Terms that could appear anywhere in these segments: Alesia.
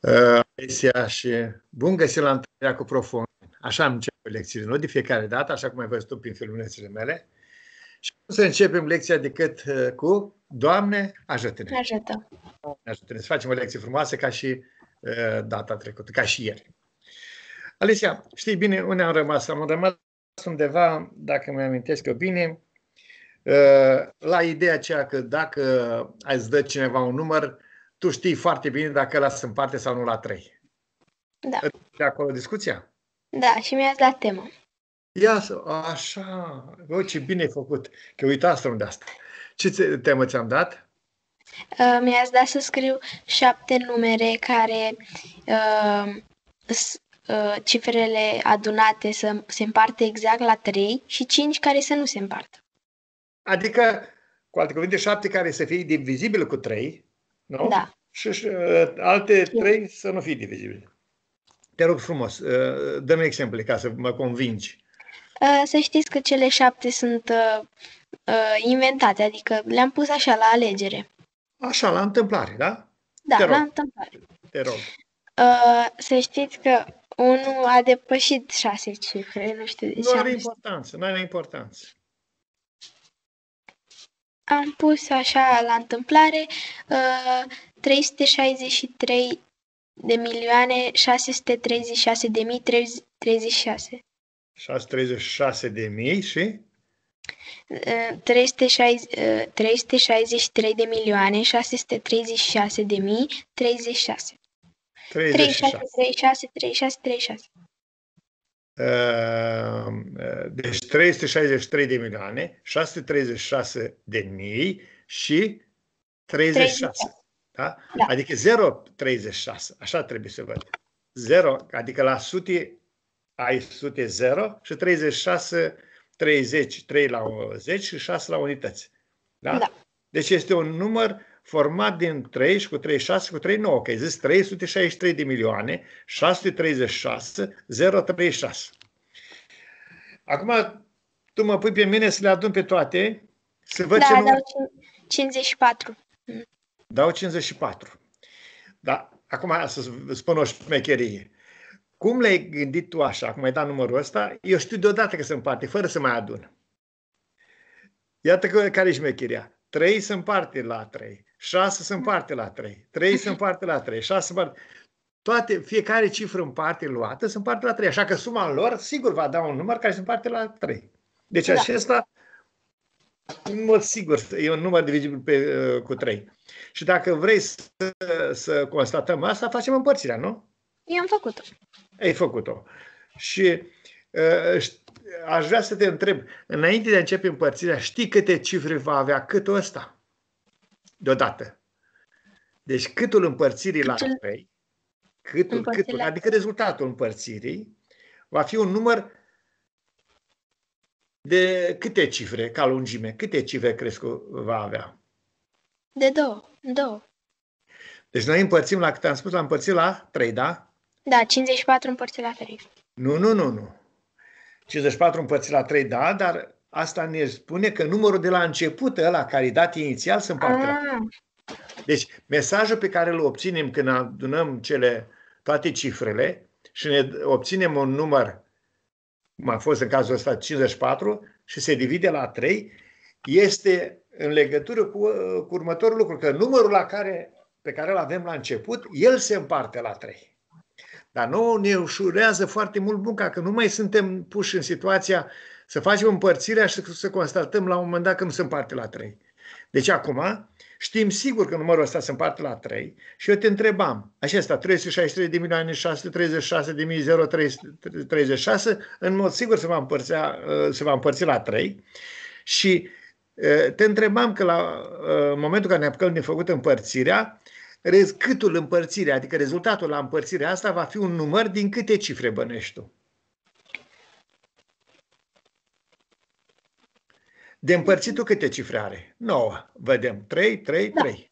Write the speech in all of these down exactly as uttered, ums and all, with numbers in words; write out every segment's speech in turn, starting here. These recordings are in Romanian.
Alesia, și bun găsit la întâlnirea cu profund. Așa am început lecțiile, nu de fiecare dată, așa cum ai văzut tu prin filmulețele mele. Și să începem lecția decât cu Doamne, ajută-ne! Ajută. Ajută-ne! Să facem o lecție frumoasă ca și uh, data trecută, ca și ieri. Alesia, știi bine unde am rămas? Am rămas undeva, dacă mă amintesc eu bine, uh, la ideea aceea că dacă îți dă cineva un număr, tu știi foarte bine dacă ăla se împarte sau nu la trei. Da. De acolo discuția? Da, și mi-ați dat temă. Ia, așa, bă, ce bine ai făcut, că uitați-o de asta. Ce temă ți-am dat? Uh, mi-ați dat să scriu șapte numere care uh, uh, cifrele adunate să se împarte exact la trei și cinci care să nu se împartă. Adică, cu alte cuvinte, șapte care să fie divizibile cu trei, nu? Da. Și, și uh, alte trei să nu fie divizibile. Te rog frumos, uh, dă-mi exemple ca să mă convingi. Uh, să știți că cele șapte sunt uh, uh, inventate, adică le-am pus așa la alegere. Așa, la întâmplare, da? Da, Te rog. la întâmplare. Te rog. Uh, să știți că unul a depășit șase cifre, nu știu de ce. Nu are importanță, nu are importanță. Am pus așa la întâmplare uh, trei sute șaizeci și trei de milioane șase sute treizeci și șase de mii treizeci și șase. șase sute treizeci și șase de mii și? trei sute șaizeci și trei de milioane șase sute treizeci și șase de mii treizeci și șase. treizeci și șase, treizeci și șase, treizeci și șase, treizeci și șase. Deci trei sute șaizeci și trei de milioane, șase sute treizeci și șase de mii și treizeci și șase. Da? Da. Adică zero virgulă treizeci și șase, așa trebuie să văd. zero, adică la sute ai sute zero și treizeci și șase, treizeci, trei la zece și șase la unități. Da? Da. Deci este un număr format din trei și cu treizeci și șase și cu treizeci și nouă, că există trei sute șaizeci și trei de milioane, șase sute treizeci și șase, zero virgulă treizeci și șase. Acum tu mă pui pe mine să le adun pe toate, să văd da, ce număr... cincizeci și patru. Dau cincizeci și patru. Da. Acum să spun o șmecherie. Cum le-ai gândit tu așa, cum ai dat numărul ăsta, eu știu deodată că se împarte, fără să mai adun. Iată că, care e șmecheria. trei se împarte la trei, șase se împarte la trei, trei se împarte la trei, șase se împarte... Toate, fiecare cifră în parte luată se împarte la trei, așa că suma lor sigur va da un număr care se împarte la trei. Deci da. Acesta... În mod sigur, e un număr divizibil pe, uh, cu trei. Și dacă vrei să, să constatăm asta, facem împărțirea, nu? Eu am făcut-o. Ai făcut-o. Și uh, aș vrea să te întreb, înainte de a începe împărțirea, știi câte cifre va avea câtul ăsta? Deodată. Deci câtul împărțirii câtul... la trei, câtul, câtul, adică rezultatul împărțirii, va fi un număr de câte cifre, ca lungime, câte cifre crezi că va avea? De două. două. Deci noi împărțim, la cât am spus, la împărțit la trei, da? Da, cincizeci și patru împărțit la trei. Nu, nu, nu, nu. cincizeci și patru împărțit la trei, da, dar asta ne spune că numărul de la început, ăla care e dat inițial, se împarte la trei. Deci mesajul pe care îl obținem când adunăm cele, toate cifrele și ne obținem un număr, cum a fost în cazul ăsta cincizeci și patru, și se divide la trei, este în legătură cu, cu următorul lucru, că numărul la care, pe care îl avem la început, el se împarte la trei. Dar nouă ne ușurează foarte mult munca, că nu mai suntem puși în situația să facem împărțirea și să constatăm la un moment dat când se împarte la trei. Deci acum știm sigur că numărul ăsta se împarte la trei și eu te întrebam, acesta trei sute șaizeci și trei de milioane șase sute treizeci și șase de mii zero virgulă treizeci și șase, în mod sigur se va împărți, se va împărți la trei și te întrebam că la în momentul în care ne-a făcut împărțirea, câtul împărțirea, adică rezultatul la împărțirea asta va fi un număr din câte cifre bănești tu? De împărțitul câte cifre are? nouă. Vedem. trei, trei, trei.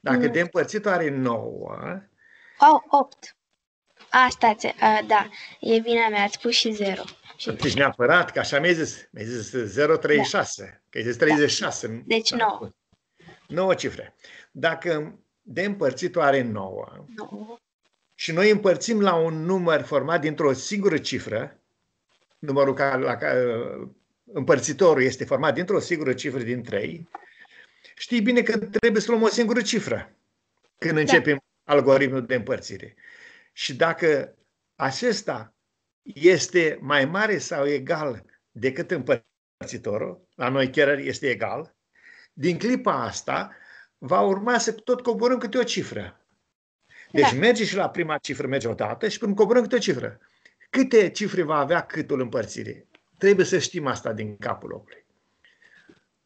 Da. Dacă de împărțitul are nouă... O, opt. Asta, uh, da. E vina mea, ați pus și zero. Deci neapărat, că așa mi-ai zis. Mi-ai zis zero virgulă treizeci și șase. Da. Că ai zis treizeci și șase. Da. Deci nouă. nouă cifre. Dacă de împărțitul are nouă... nouă. și noi împărțim la un număr format dintr-o singură cifră, numărul ca, la, împărțitorul este format dintr-o singură cifră din trei, știi bine că trebuie să luăm o singură cifră când începem da. algoritmul de împărțire. Și dacă acesta este mai mare sau egal decât împărțitorul, la noi chiar este egal, din clipa asta va urma să tot coborâm câte o cifră. Deci da. merge și la prima cifră, merge odată și până coborâm câte o cifră. Câte cifre va avea câtul împărțire? Trebuie să știm asta din capul locului.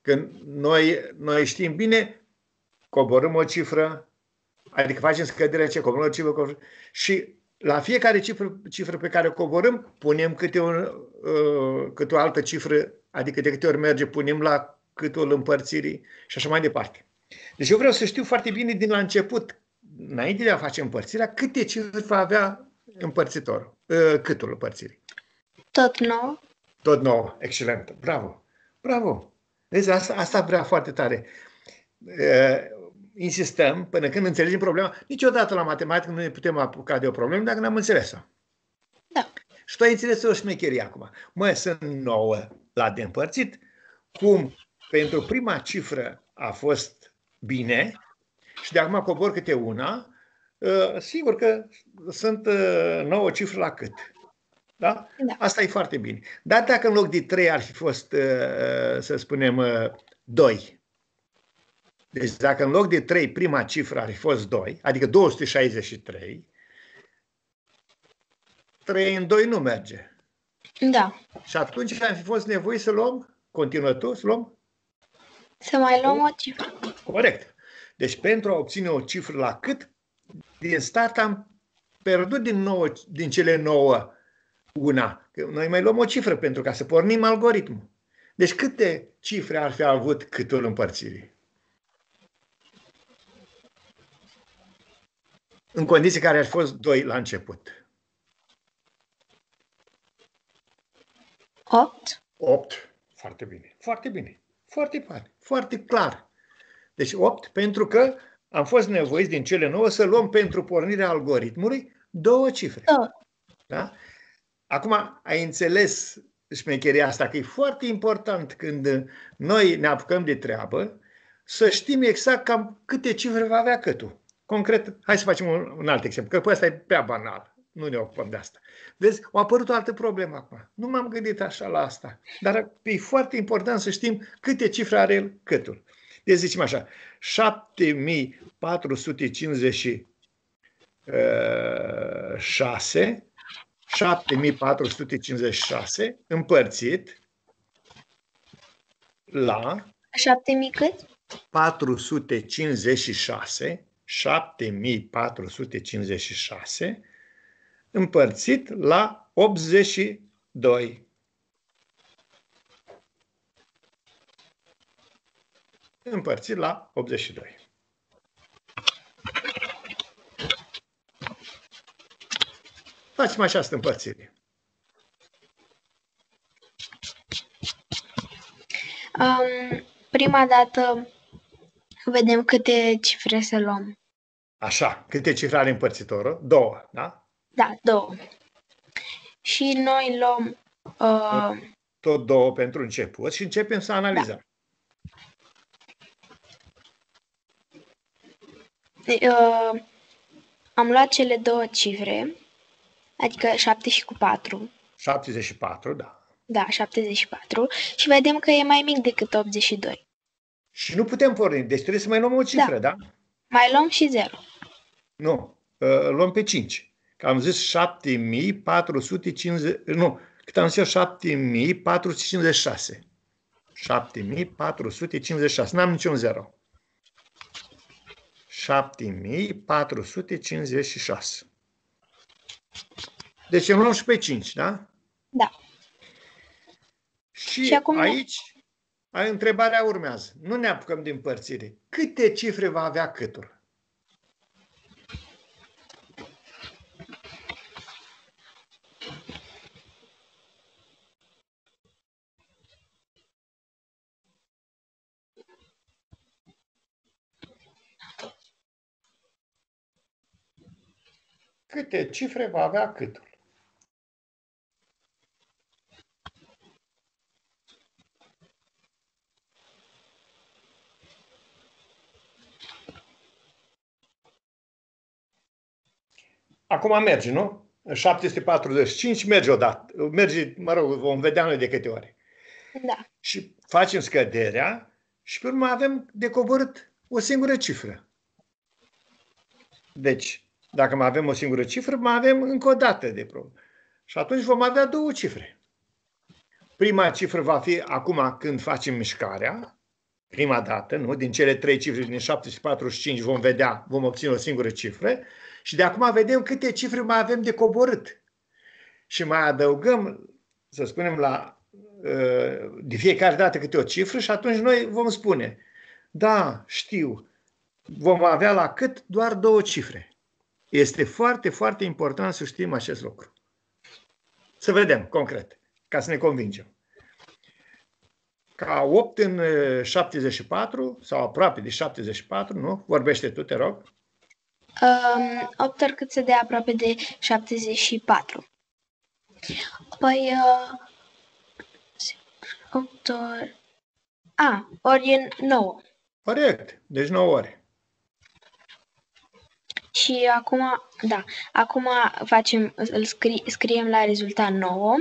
Când noi, noi știm bine, coborâm o cifră, adică facem scăderea ce coborâm o cifră, coborâm, și la fiecare cifră, cifră pe care o coborâm, punem câte, un, uh, câte o altă cifră, adică de câte ori merge, punem la câtul împărțirii și așa mai departe. Deci eu vreau să știu foarte bine din la început, înainte de a face împărțirea, câte cifre va avea împărțitorul, uh, câtul împărțirii. Tot nouă. Tot nouă, excelent, bravo, bravo. Deci asta, asta vrea foarte tare. Uh, insistăm până când înțelegem problema. Niciodată la matematică nu ne putem apuca de o problemă dacă n-am înțeles-o. Da. Și tu ai înțeles o șmecherie acum. Măi, sunt nouă la de împărțit. Cum pentru prima cifră a fost bine și de acum cobor câte una, uh, sigur că sunt uh, nouă cifre la cât. Da? Da. Asta e foarte bine. Dar dacă în loc de trei ar fi fost, uh, să spunem, uh, doi. Deci dacă în loc de trei prima cifră ar fi fost doi, adică două sute șaizeci și trei, trei în doi nu merge. Da. Și atunci am fi fost nevoie să luăm, continuă tu, să luăm? Să mai luăm o cifră. Corect. Deci pentru a obține o cifră la cât, din start am pierdut din, nouă, din cele nouă una. Noi mai luăm o cifră pentru ca să pornim algoritmul. Deci câte cifre ar fi avut câtul împărțirii? În condiții care ar fi fost doi la început. opt. opt. Foarte bine. Foarte bine. Foarte clar. Foarte clar. Deci opt pentru că am fost nevoiți din cele nouă să luăm pentru pornirea algoritmului două cifre. Da. Da? Acum ai înțeles șmecheria asta, că e foarte important când noi ne apucăm de treabă să știm exact cam câte cifre va avea câtul. Concret, hai să facem un, un alt exemplu, că pe ăsta e prea banal, nu ne ocupăm de asta. Vezi, a apărut o altă problemă acum. Nu m-am gândit așa la asta, dar e foarte important să știm câte cifre are el câtul. Deci zicem așa, șapte mii patru sute cincizeci și șase șapte mii patru sute cincizeci și șase împărțit la șapte mii cât? patru sute cincizeci și șase șapte mii patru sute cincizeci și șase împărțit la optzeci și doi. Împărțit la optzeci și doi. Facem această împărțire. Um, prima dată vedem câte cifre să luăm. Așa, câte cifre are împărțitorul? Două, da? Da, două. Și noi luăm... Uh... Tot, tot două pentru început și începem să analizăm. Da. Uh, am luat cele două cifre... Adică șapte și cu patru. șaptezeci și patru, da. Da, șaptezeci și patru. Și vedem că e mai mic decât optzeci și doi. Și nu putem porni. Deci trebuie să mai luăm o cifră, da? da? Mai luăm și zero. Nu. Luăm pe cinci. Că am zis șapte mii patru sute cincizeci... Nu. Cât am zis șapte mii patru sute cincizeci și șase. șapte mii patru sute cincizeci și șase. N-am niciun zero. șapte mii patru sute cincizeci și șase. Deci îmi luăm și pe cinci, da? Da. Și, și acum aici întrebarea urmează. Nu ne apucăm de împărțire. Câte cifre va avea câtul? Câte cifre va avea câtul? Acum merge, nu? șapte sute patruzeci și cinci merge odată. Merge, mă rog, vom vedea noi de câte ori. Da. Și facem scăderea și pe urmă avem de coborât o singură cifră. Deci, dacă mai avem o singură cifră, mai avem încă o dată de probă. Și atunci vom avea două cifre. Prima cifră va fi acum când facem mișcarea, prima dată, nu? Din cele trei cifre din șapte sute patruzeci și cinci vom vedea, vom obține o singură cifră. Și de acum vedem câte cifre mai avem de coborât. Și mai adăugăm, să spunem, la, de fiecare dată câte o cifră și atunci noi vom spune, da, știu, vom avea la cât doar două cifre. Este foarte, foarte important să știm acest lucru. Să vedem concret, ca să ne convingem. Ca opt în șaptezeci și patru, sau aproape de șaptezeci și patru, nu? Vorbește tu, te rog. Um, opt ori cât se dea aproape de șaptezeci și patru. Păi, uh, opt ori... A, ori în nouă. Corect, deci nouă ori. Și acum, da, acum facem, îl scri, scriem la rezultat nouă,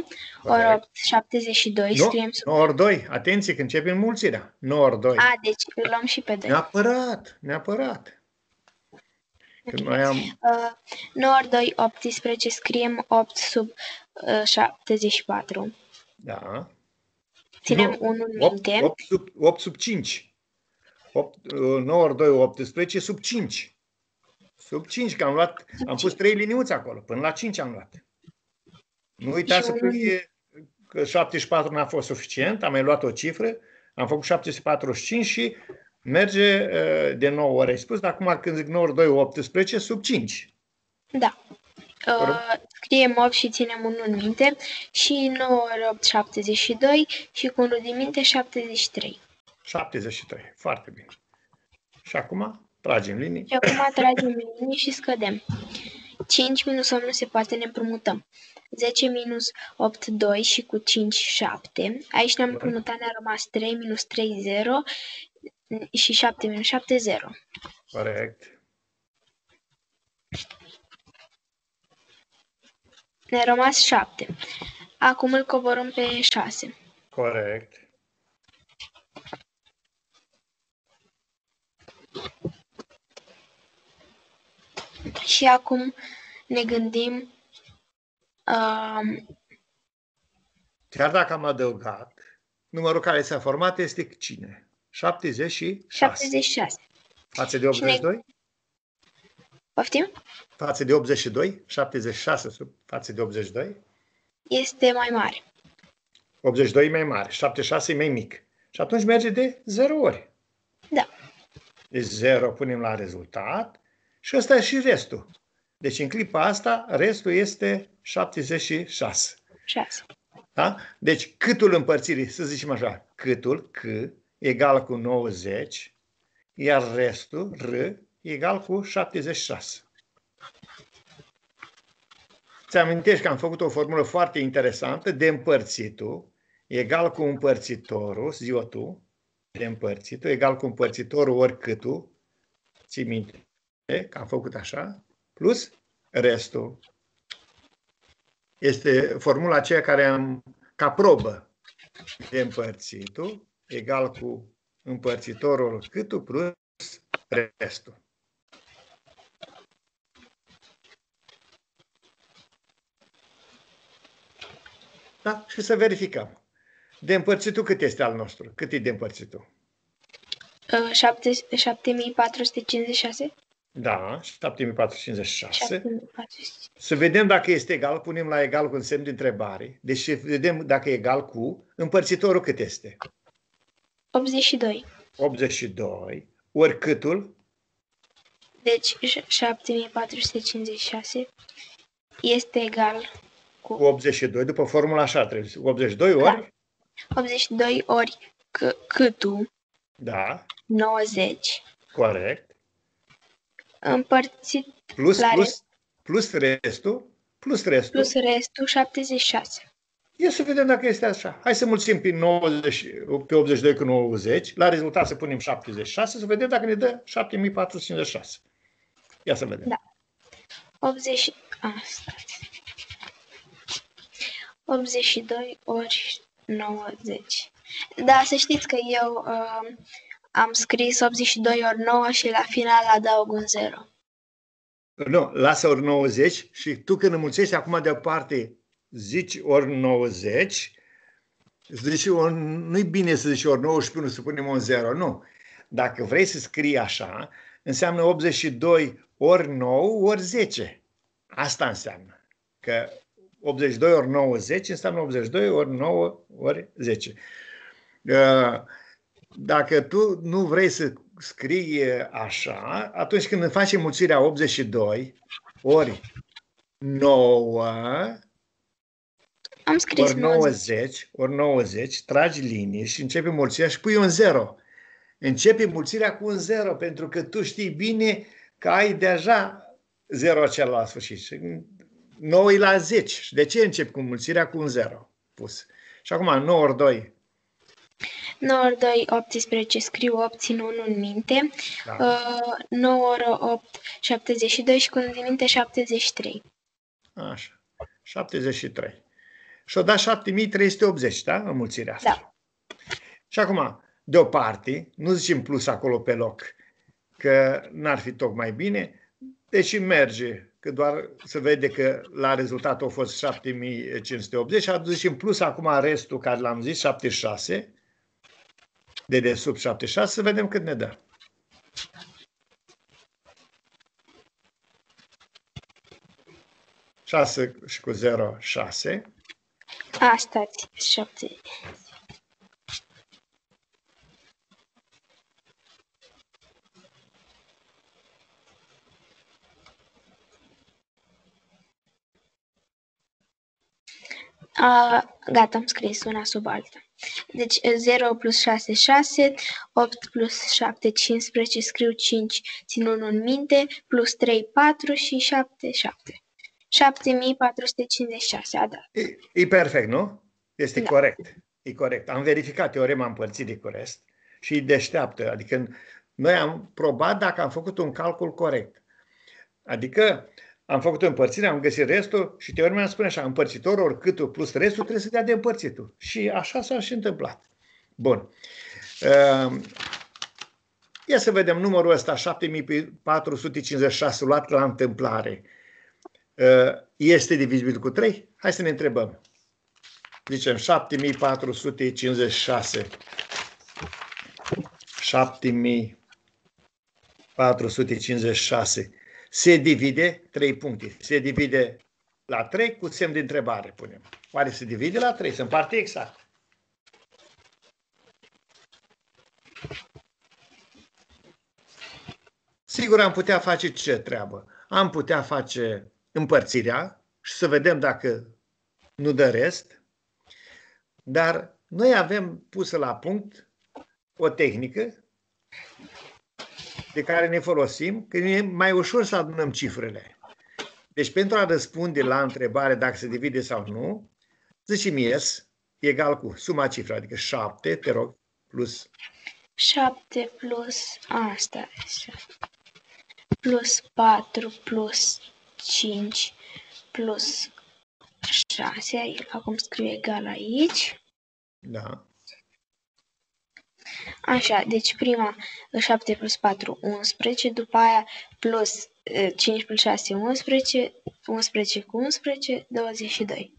corect. Ori opt, șaptezeci și doi, no, scriem... nouă ori doi, atenție că începe înmulțirea, nouă ori doi. A, deci îl luăm și pe doi. Neapărat, neapărat. Când noi am... uh, nouă ori doi, optsprezece, scriem opt sub uh, șaptezeci și patru. Da. Ținem unul în minte. opt sub cinci. opt, uh, nouă ori doi, optsprezece, sub cinci. Sub cinci, că am luat, sub am cinci. Pus trei liniuțe acolo, până la cinci am luat. Nu uita și să fie că șaptezeci și patru n-a fost suficient, am mai luat o cifră, am făcut șapte sute patruzeci și cinci și... merge de nouă ori, ai spus, dar acum când zic nouă ori doi, optsprezece, sub cinci. Da. Uh, scriem opt și ținem unul în minte și nouă ori opt, șaptezeci și doi și cu unul din minte, șaptezeci și trei. șaptezeci și trei, foarte bine. Și acum tragem linii. Și acum tragem linii și scădem. cinci minus opt nu se poate, ne împrumutăm. zece minus opt, doi și cu cinci, șapte. Aici ne-am împrumutat, ne-a rămas trei minus trei, zero. Și șapte minus șapte, zero. Corect. Ne-a rămas șapte. Acum îl coborâm pe șase. Corect. Și acum ne gândim... Uh... Chiar dacă am adăugat, numărul care s-a format este cine? șaptezeci și șase. șaptezeci și șase. Față de optzeci și doi? Ne... Poftim? Față de optzeci și doi? șaptezeci și șase sub față de optzeci și doi? Este mai mare. optzeci și doi e mai mare, șaptezeci și șase e mai mic. Și atunci merge de zero ori. Da. Deci zero punem la rezultat și ăsta e și restul. Deci în clipa asta restul este șaptezeci și șase. șase. Da? Deci câtul împărțirii, să zicem așa, câtul, C, egal cu nouăzeci, iar restul, R, egal cu șaptezeci și șase. Ți-amintești că am făcut o formulă foarte interesantă de împărțitul, egal cu împărțitorul, zi-o tu, de împărțitul, egal cu împărțitorul ori câtul, ții minte că am făcut așa, plus restul. Este formula aceea care am, ca probă, de împărțitul, egal cu împărțitorul câtul plus restul. Da? Și să verificăm. De împărțitul cât este al nostru? Cât e de împărțitul? șapte mii patru sute cincizeci și șase? Da, șapte mii patru sute cincizeci și șase. Să vedem dacă este egal, punem la egal cu un semn de întrebare. Deci vedem dacă e egal cu împărțitorul cât este. optzeci și doi. optzeci și doi. Ori câtul? Deci șapte mii patru sute cincizeci și șase este egal cu... optzeci și doi, după formula așa trebuie. optzeci și doi ori? Da. optzeci și doi ori câtul. Da. nouăzeci. Corect. Împărțit... Plus, plus, plus restul, plus restul. Plus restul, șaptezeci și șase. Ia să vedem dacă este așa. Hai să mulțim prin nouăzeci, pe optzeci și doi cu nouăzeci. La rezultat să punem șaptezeci și șase, să vedem dacă ne dă șapte mii patru sute cincizeci și șase. Ia să vedem. Da. optzeci... Asta. optzeci și doi ori nouăzeci. Da, să știți că eu uh, am scris optzeci și doi ori nouă și la final adaug un zero. Nu, lasă ori nouăzeci și tu când înmulțești acum deoparte zici ori nouăzeci, zici, nu-i bine să zici ori nouăzeci și unu să punem un zero, nu. Dacă vrei să scrii așa, înseamnă optzeci și doi ori nouă ori zece. Asta înseamnă că optzeci și doi ori nouăzeci înseamnă optzeci și doi ori nouă ori zece. Dacă tu nu vrei să scrii așa, atunci când faci înmulțirea optzeci și doi ori nouă am scris ori nouăzeci, nouăzeci ori nouăzeci, tragi linii și începi mulțirea și pui un zero. Începi mulțirea cu un zero pentru că tu știi bine că ai deja zero acela la sfârșit. nouă e la zece. Și de ce începi cu mulțirea cu un zero pus? Și acum nouă ori doi. nouă ori doi, optsprezece, scriu opt, țin unu în minte. Da. Uh, nouă ori opt, șaptezeci și doi și cu în minte șaptezeci și trei. Așa, șaptezeci și trei. Și-o dat șapte mii trei sute optzeci, da? Înmulțirea asta. Da. Și acum, deoparte, nu zicem plus acolo pe loc, că n-ar fi tocmai bine, deși merge, că doar se vede că la rezultat au fost șapte mii cinci sute optzeci și aducem plus acum restul care l-am zis, șaptezeci și șase, de de sub șaptezeci și șase, să vedem cât ne dă. șase și cu zero, șase. A, stați, șapte. A, gata, am scris una sub alta. Deci zero plus șase, șase, opt plus șapte, cincisprezece, scriu cinci, țin unu în minte, plus trei, patru și șapte, șapte. șapte mii patru sute cincizeci și șase, a dat. E, e perfect, nu? Este da. Corect. E corect. Am verificat teorema împărțirii cu rest și e deșteaptă. Adică noi am probat dacă am făcut un calcul corect. Adică am făcut o împărțire, am găsit restul și teorema îmi spune așa, împărțitorul oricâtul plus restul trebuie să dea de împărțitul. Și așa s-a și întâmplat. Bun. Uh, ia să vedem numărul ăsta, șapte mii patru sute cincizeci și șase, luat la întâmplare. Este divizibil cu trei? Hai să ne întrebăm. Zicem șapte mii patru sute cincizeci și șase. șapte mii patru sute cincizeci și șase se divide trei puncte. Se divide la trei cu semn de întrebare, punem. Oare se divide la trei? Se împarte exact. Sigur am putea face ce treabă? Am putea face împărțirea și să vedem dacă nu dă rest, dar noi avem pusă la punct o tehnică de care ne folosim, că e mai ușor să adunăm cifrele. Deci pentru a răspunde la întrebare dacă se divide sau nu, zicem yes egal cu suma cifrelor, adică șapte, te rog, plus șapte plus asta, plus patru plus cinci plus șase, acum scriu egal aici. Da. Așa, deci prima șapte plus patru, unsprezece, după aia plus cinci plus șase, unsprezece, unsprezece cu unsprezece, douăzeci și doi.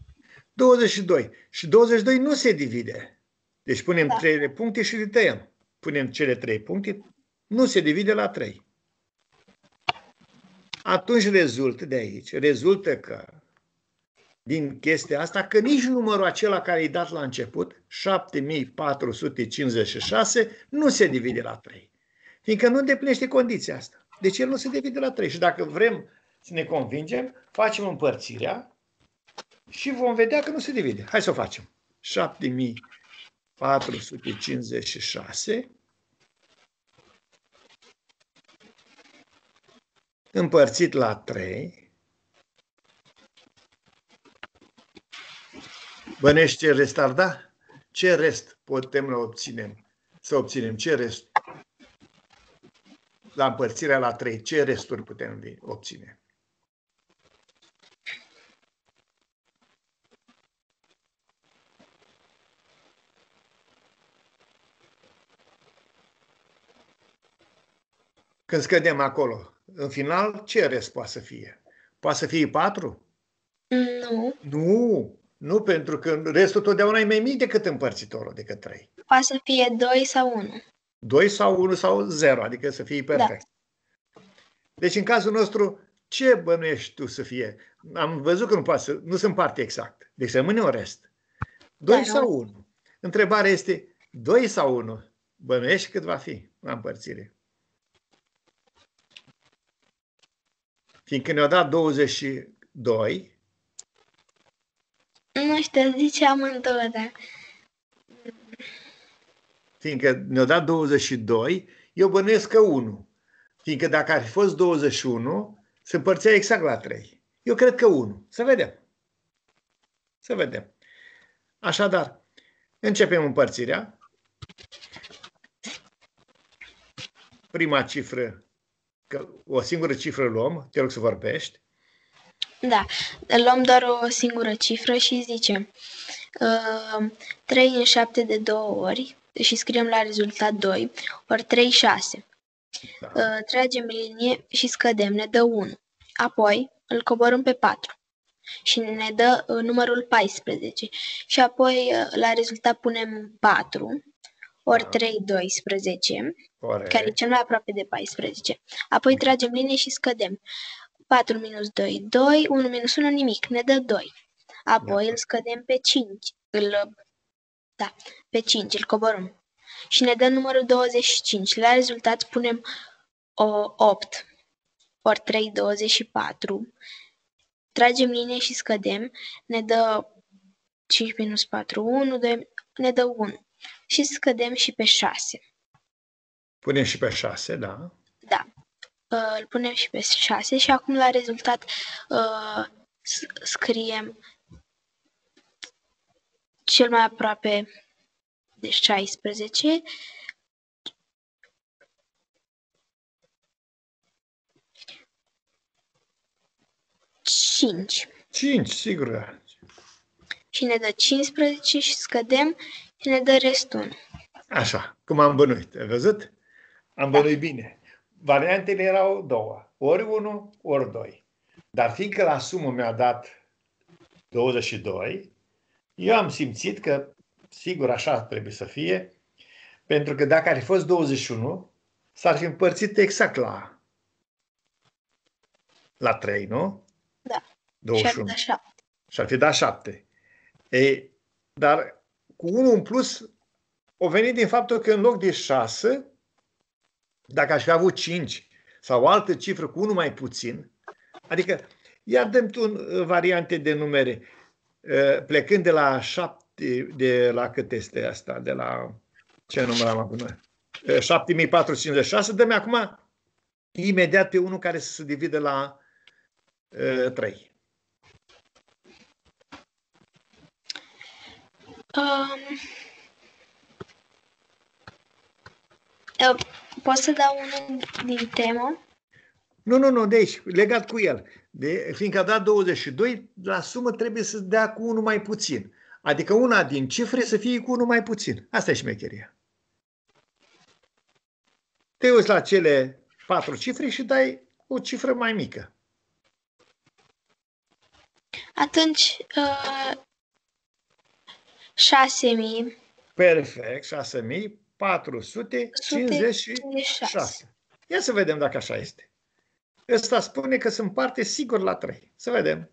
douăzeci și doi. Și douăzeci și doi nu se divide. Deci punem da. trei puncte și le tăiem. Punem cele trei puncte, nu se divide la trei. Atunci rezultă de aici, rezultă că din chestia asta, că nici numărul acela care i-a dat la început, șapte mii patru sute cincizeci și șase, nu se divide la trei. Fiindcă nu îndeplinește condiția asta. Deci el nu se divide la trei. Și dacă vrem să ne convingem, facem împărțirea și vom vedea că nu se divide. Hai să o facem. șapte mii patru sute cincizeci și șase împărțit la trei Bănește rest ar da? Ce rest putem să obținem? Să obținem ce rest? La împărțirea la trei, ce resturi putem obține? Când scădem acolo, în final, ce rest poate să fie? Poate să fie patru? Nu. Nu, nu, pentru că restul totdeauna e mai mic decât împărțitorul, decât trei. Poate să fie doi sau unu. doi sau unu sau zero, adică să fie perfect. Da. Deci, în cazul nostru, ce bănuiești tu să fie? Am văzut că nu, poate să, nu se împarte exact. Deci rămâne un rest. doi sau unu. Întrebarea este, doi sau unu? Bănuiești cât va fi la împărțire? Fiindcă ne-a dat douăzeci și doi. Nu știu, zice amândouă, dar... Fiindcă ne-a dat douăzeci și doi, eu bănuiesc că unu. Fiindcă dacă ar fi fost douăzeci și unu, se împărțea exact la trei. Eu cred că unu. Să vedem. Să vedem. Așadar, începem împărțirea. Prima cifră. Că o singură cifră luăm, te rog să vorbești. Da, luăm doar o singură cifră și zicem uh, trei în șapte de două ori și scriem la rezultat doi, ori trei, șase. Da. Uh, tragem linie și scădem, ne dă unu. Apoi îl coborâm pe patru și ne dă uh, numărul paisprezece. Și apoi uh, la rezultat punem patru. Ori trei, doisprezece, corect, care e cel mai aproape de paisprezece. Apoi tragem linie și scădem. patru minus doi, doi, unu minus unu, nimic, ne dă doi. Apoi da, îl scădem pe cinci. Îl, da, pe cinci, îl coborâm. Și ne dă numărul douăzeci și cinci. La rezultat punem o, opt. Ori trei, douăzeci și patru. Tragem linie și scădem. Ne dă cinci minus patru, unu, doi, ne dă unu. Și scădem și pe șase. Punem și pe șase, da? Da. Îl punem și pe șase și acum la rezultat scriem cel mai aproape de șaisprezece. cinci. cinci, sigur. Și ne dă cincisprezece și scădem. Și ne dă restul. Așa, cum am bănuit. Ai văzut? Am bănuit bine. Variantele erau două. Ori unu, ori doi. Dar fiindcă la sumă mi-a dat douăzeci și doi, eu am simțit că, sigur, așa trebuie să fie, pentru că dacă ar fi fost douăzeci și unu, s-ar fi împărțit exact la, la trei, nu? Da. douăzeci și unu. Și-ar fi dat șapte. Ei, dar... Cu unul în plus, o venit din faptul că în loc de șase, dacă aș fi avut cinci sau altă cifră cu unul mai puțin, adică, ia dăm tu variante de numere, plecând de la șapte, de la cât este asta, de la ce număr am acum? șapte mii patru sute cincizeci și șase, dă-mi acum imediat pe unul care să se divide la uh, trei. Um, eu, pot să dau unul din temă? Nu, nu, nu, de aici, legat cu el. De, fiindcă a dat douăzeci și doi, la sumă trebuie să dea cu unul mai puțin. Adică una din cifre să fie cu unul mai puțin. Asta e șmecheria. Te uiți la cele patru cifre și dai o cifră mai mică. Atunci... Uh... șase mii. Perfect, șase mii patru sute cincizeci și șase. Ia să vedem dacă așa este. Ăsta spune că se împarte sigur la trei. Să vedem.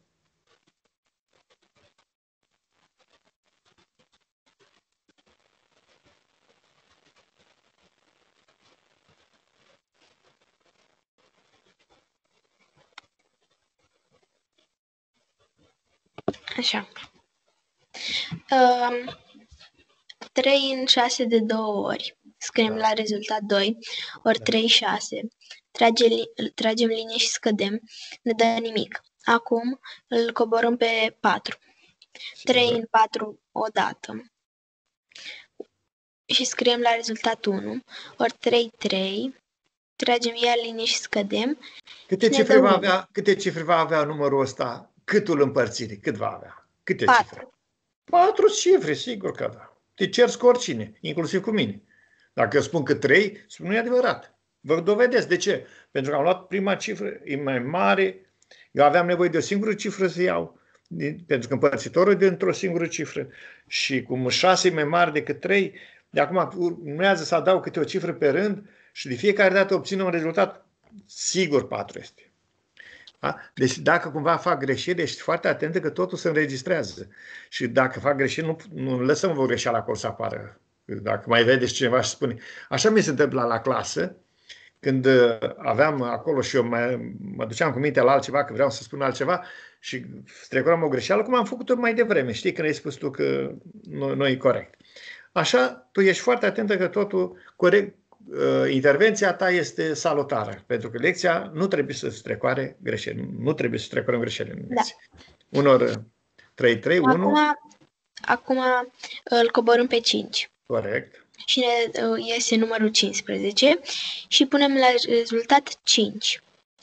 Așa. Uh, trei în șase de două ori. Scriem la rezultat doi, ori trei, șase. Trage, tragem linie și scădem. Ne dă nimic. Acum îl coborăm pe patru. trei în patru odată. Și scriem la rezultat unu. Ori trei, trei. Tragem iar linie și scădem. Câte cifre va avea, câte cifre va avea numărul ăsta? Câtul împărțirii? Cât va avea? Câte patru. Cifre? patru cifre, sigur că da. Te ceri cu oricine, inclusiv cu mine. Dacă eu spun că trei, spun nu e adevărat. Vă dovedesc. De ce? Pentru că am luat prima cifră, e mai mare. Eu aveam nevoie de o singură cifră să iau. Pentru că împărțitorul e dintr-o singură cifră. Și cum șase e mai mare decât trei, de acum urmează să adaug câte o cifră pe rând și de fiecare dată obținem un rezultat, sigur patru este. Da? Deci dacă cumva fac greșeli, ești foarte atentă că totul se înregistrează. Și dacă fac greșeli, nu, nu lăsăm vă greșeala acolo să apară. Dacă mai vedeți cineva și spune. Așa mi se întâmpla la clasă, când aveam acolo și eu mă, mă duceam cu mintea la altceva, că vreau să spun altceva și strecuram o greșeală, cum am făcut-o mai devreme. Știi, când ai spus tu că nu, nu e corect. Așa, tu ești foarte atentă că totul corect, intervenția ta este salutară, pentru că lecția nu trebuie să strecoare greșeli. Nu trebuie să strecoare greșeli în lecție. Da. Unor trei, trei, unu. Acum, acum îl coborâm pe cinci. Corect. Și ne iese numărul cincisprezece și punem la rezultat cinci.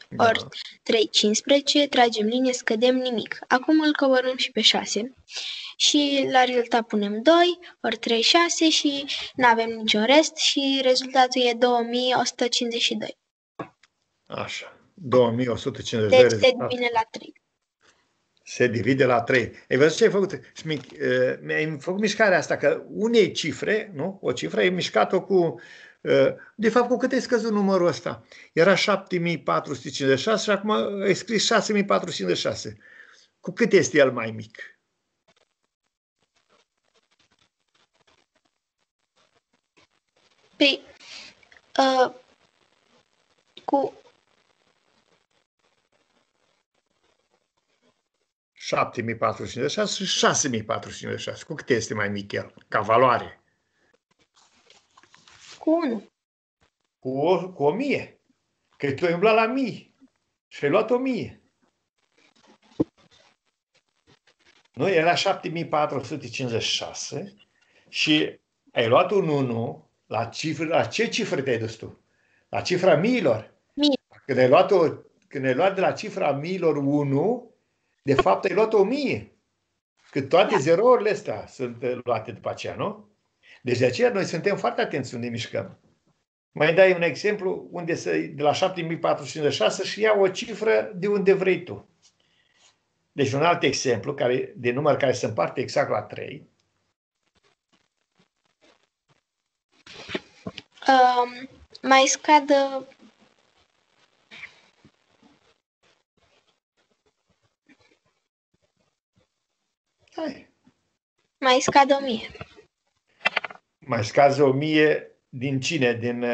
Da. Ori trei, cincisprezece, tragem linie, scădem nimic. Acum îl coborâm și pe șase. Și la rezultat punem doi, ori trei, șase și nu avem niciun rest și rezultatul e două mii o sută cincizeci și doi. Așa, două mii o sută cincizeci și doi. Deci rezultat. Se divide la trei. Se divide la trei. Ai văzut ce ai făcut? Mi-ai făcut mișcarea asta, că unei cifre, nu? O cifră, ai mișcat-o cu... De fapt, cu cât ai scăzut numărul ăsta? Era șapte mii patru sute cincizeci și șase și acum ai scris șase mii patru sute cincizeci și șase. Cu cât este el mai mic? Păi, uh, cu șapte mii patru sute cincizeci și șase și șase mii patru sute cincizeci și șase. Cu cât este mai mic el, ca valoare? Cu unu. Cu, cu o mie. Că tu ai umblat la mii și ai luat o mie. Nu, era șapte mii patru sute cincizeci și șase și ai luat un unu. La, cifre, la ce cifre te-ai dus tu? La cifra miilor. Mii. Când ai luat, o, când ai luat de la cifra miilor unu, de fapt ai luat o mie. Că toate da. Zerourile astea sunt luate după aceea, nu? Deci de aceea noi suntem foarte atenți unde mișcăm. Mai dai un exemplu unde să, de la șapte mii patru sute cincizeci și șase și ia o cifră de unde vrei tu. Deci un alt exemplu care, de număr care se împarte exact la trei. Uh, mai scadă Hai. mai scadă o mie. Mai scadă o mie din cine? Din,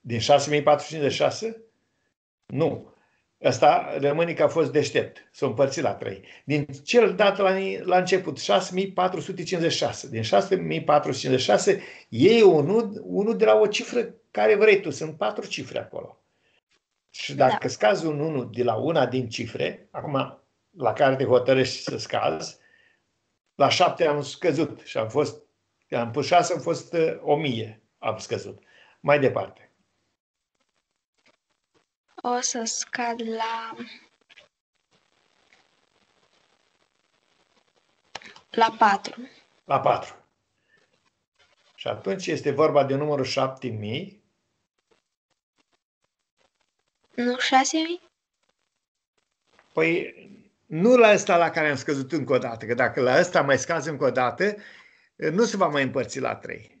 din șase mii patru sute cincizeci și șase? Nu. Ăsta rămâne că a fost deștept. S-a împărțit la trei. Din cel dat la, la început, șase mii patru sute cincizeci și șase. Din șase mii patru sute cincizeci și șase iei unul, unul de la o cifră care vrei tu. Sunt patru cifre acolo. Și dacă da. Scazi un unu de la una din cifre, acum la care te hotărăști să scazi, la șapte am scăzut și am fost, am pus șase, am fost o mie. Am scăzut. Mai departe. O să scad la, la patru. La patru. Și atunci este vorba de numărul șapte mii. Nu șase mii? Păi nu la ăsta la care am scăzut încă o dată. Că dacă la ăsta mai scazi încă o dată, nu se va mai împărți la trei.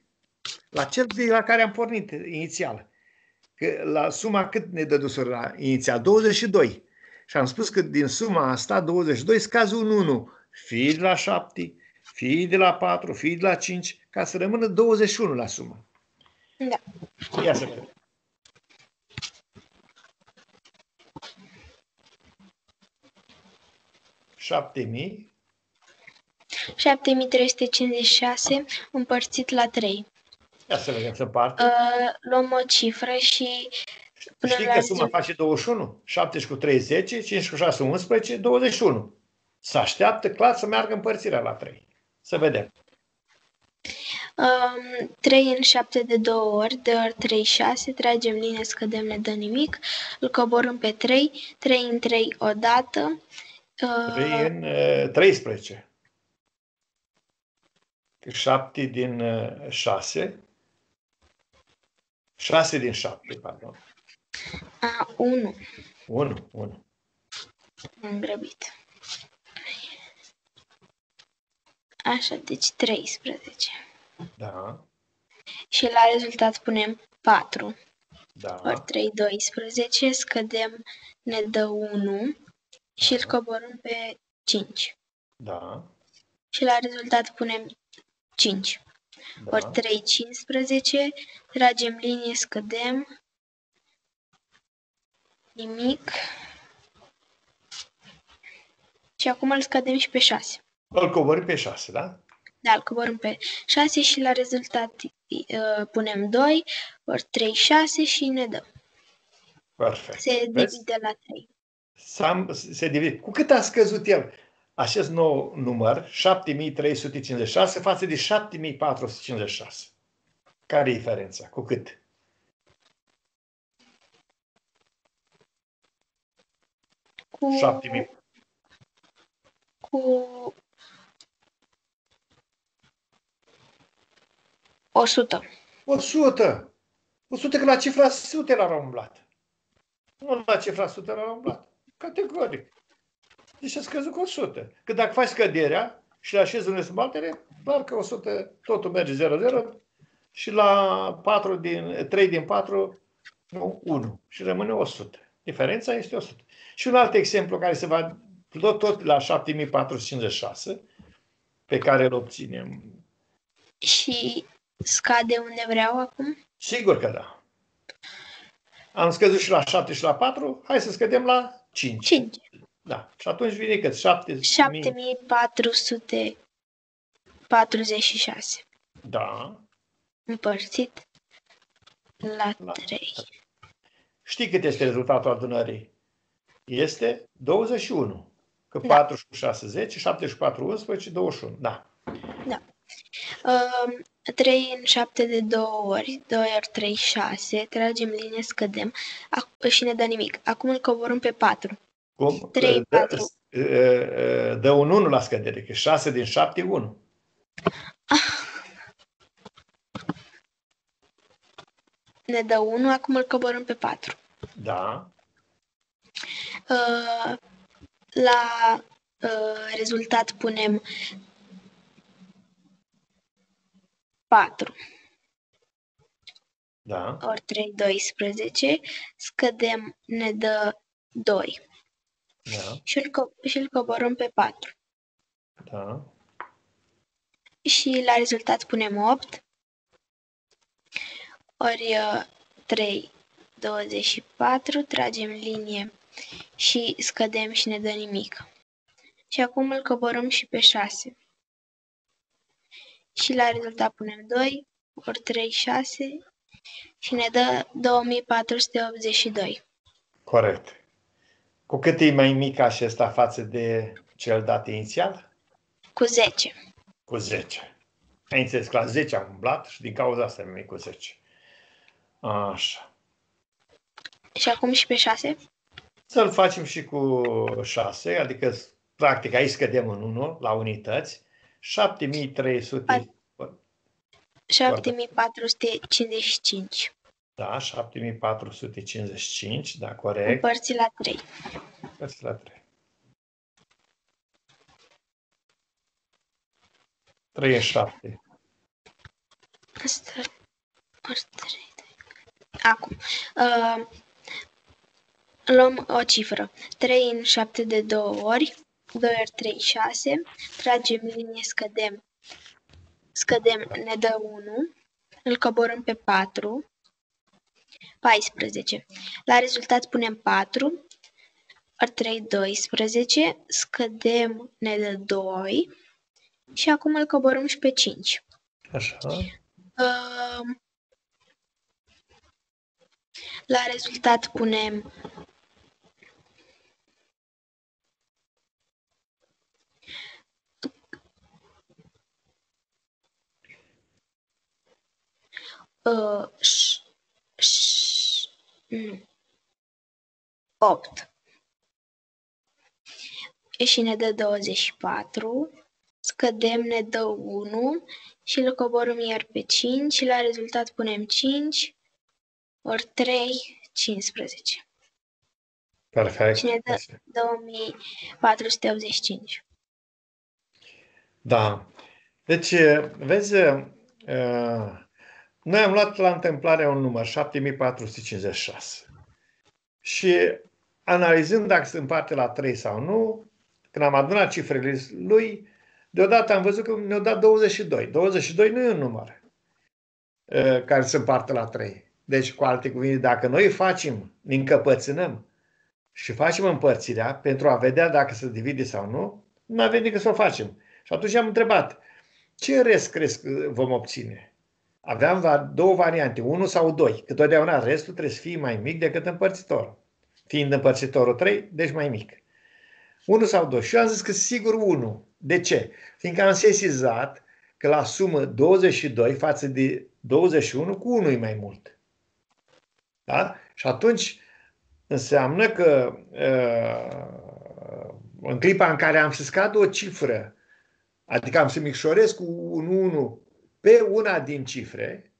La cel de la care am pornit inițial. Că la suma cât ne dă dus la inițial? douăzeci și doi. Și am spus că din suma asta, douăzeci și doi, scazi un unu. Fii de la șapte, fii de la patru, fii de la cinci, ca să rămână douăzeci și unu la sumă. Da. Ia să vedem. șapte mii. șapte mii trei sute cincizeci și șase împărțit la trei. Ia să vedem să parte. Uh, luăm o cifră și... Știi că suma face douăzeci și unu? șapte cu trei, zece, cinci cu șase, unsprezece, douăzeci și unu. Să așteaptă clar să meargă împărțirea la trei. Să vedem. Um, trei în șapte de două ori, de ori trei, șase, tragem linie, scădem, ne dă nimic, îl coborâm pe trei, trei în trei odată. Uh, trei în uh, treisprezece. șapte din uh, șase. șase din șapte, pardon. A, unu. unu, unu. M-am grăbit. Așa, deci treisprezece. Da. Și la rezultat punem patru. Da. Ori trei, doisprezece, scădem, ne dă unu, da, și îl coborâm pe cinci. Da. Și la rezultat punem cinci. Da. Ori trei, cincisprezece, tragem linie, scădem, nimic. Și acum îl scădem și pe șase. Îl coborâm pe șase, da? Da, îl coborâm pe șase și la rezultat uh, punem doi, ori trei, șase și ne dăm. Perfect. Se Vezi? divide la trei. Sam, se divide. Cu cât a scăzut el acest nou număr, șapte mii trei sute cincizeci și șase față de șapte mii patru sute cincizeci și șase? Care e diferența? Cu cât? Cu... șapte mii. Cu... o sută. o sută. o sută că la cifra sute l-a umblat. Nu la cifra sute l-a umblat. Categoric. Deci a scăzut cu o sută. Că dacă faci scăderea și le așezi unele sub altele, doar că o sută totul merge zero zero și la patru din, trei din patru, nu, unu. Și rămâne o sută. Diferența este o sută. Și un alt exemplu care se va tot, tot la șapte mii patru sute cincizeci și șase pe care îl obținem. Și... scade unde vreau acum? Sigur că da. Am scăzut și la șapte și la patru. Hai să scădem la cinci. cinci. Da. Și atunci vine cât? șapte mii patru sute patruzeci și șase. Da. Împărțit la, la trei. Știi cât este rezultatul adunării? Este douăzeci și unu. Că da. patru și șase, zece, șapte și patru, unsprezece, douăzeci și unu. Da. Da. Um, trei în șapte de două ori, doi ori trei, șase, tragem linie, scădem și ne dă nimic. Acum îl coborâm pe patru. Cum? trei, dă, patru. Dă un unu la scădere, că șase din șapte e unu. Ne dă unu, acum îl coborâm pe patru. Da. La rezultat punem patru. Da. Ori trei, doisprezece, scădem, ne dă doi. Da. Și îl co coborâm pe patru. Da. Și la rezultat punem opt. Ori trei, douăzeci și patru, tragem linie și scădem și ne dă nimic. Și acum îl coborâm și pe șase. Și la rezultat punem doi, ori trei, șase și ne dă două mii patru sute optzeci și doi. Corect. Cu cât e mai mic acesta față de cel dat inițial? Cu zece. Cu zece. Ai înțeles că la zece am umblat și din cauza asta e mai mic cu zece. Așa. Și acum și pe șase? Să-l facem și cu șase, adică practic aici scădem în unu la unități. șapte mii trei sute. șapte mii patru sute cincizeci și cinci. Da, șapte mii patru sute cincizeci și cinci, da, corect. Împărțit la trei. Împărțit la trei. trei în șapte. Asta ori trei. Acum. Uh, luăm o cifră. trei în șapte de două ori. doi ori trei, șase, tragem linie, scădem, scădem, ne dă unu, îl coborâm pe patru, paisprezece. La rezultat punem patru, ori trei, doisprezece, scădem, ne dă doi și acum îl coborâm și pe cinci. Așa. La rezultat punem uh, sh, sh, opt. Și ne dă douăzeci și patru, scădem, ne dă unu și îl coborâm iar pe cinci și la rezultat punem cinci ori trei, cincisprezece. Perfect. Și ne dă două mii patru sute optzeci și cinci. Da. Deci, vezi, noi am luat la întâmplare un număr, șapte mii patru sute cincizeci și șase. Și analizând dacă se împarte la trei sau nu, când am adunat cifrele lui, deodată am văzut că ne-au dat douăzeci și doi. douăzeci și doi nu e un număr uh, care se împarte la trei. Deci, cu alte cuvinte, dacă noi facem, ne încăpățânăm și facem împărțirea pentru a vedea dacă se divide sau nu, nu avem decât să o facem. Și atunci am întrebat, ce rest crezi că vom obține? Aveam două variante, unu sau doi, că totdeauna restul trebuie să fie mai mic decât împărțitorul. Fiind împărțitorul trei, deci mai mic. unu sau doi. Și eu am zis că sigur unu. De ce? Fiindcă am sesizat că la sumă douăzeci și doi față de douăzeci și unu cu unu e mai mult. Da? Și atunci înseamnă că în clipa în care am să scad o cifră, adică am să micșorez cu unu, unu pe una din cifre,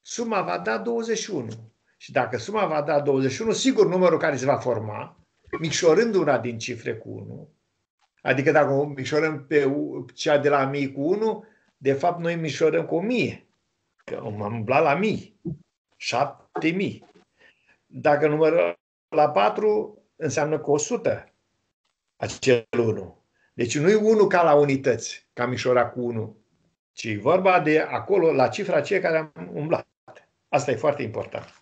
suma va da douăzeci și unu. Și dacă suma va da douăzeci și unu, sigur numărul care se va forma, micșorând una din cifre cu unu, adică dacă o micșorăm pe cea de la mii cu unu, de fapt noi micșorăm cu o mie. Că m-am umblat la mii. șapte mii. Dacă numărăm la patru, înseamnă cu o sută. Acel unu. Deci nu e unu ca la unități, ca micșora cu unu, ci e vorba de acolo, la cifra aceea care am umblat. Asta e foarte important.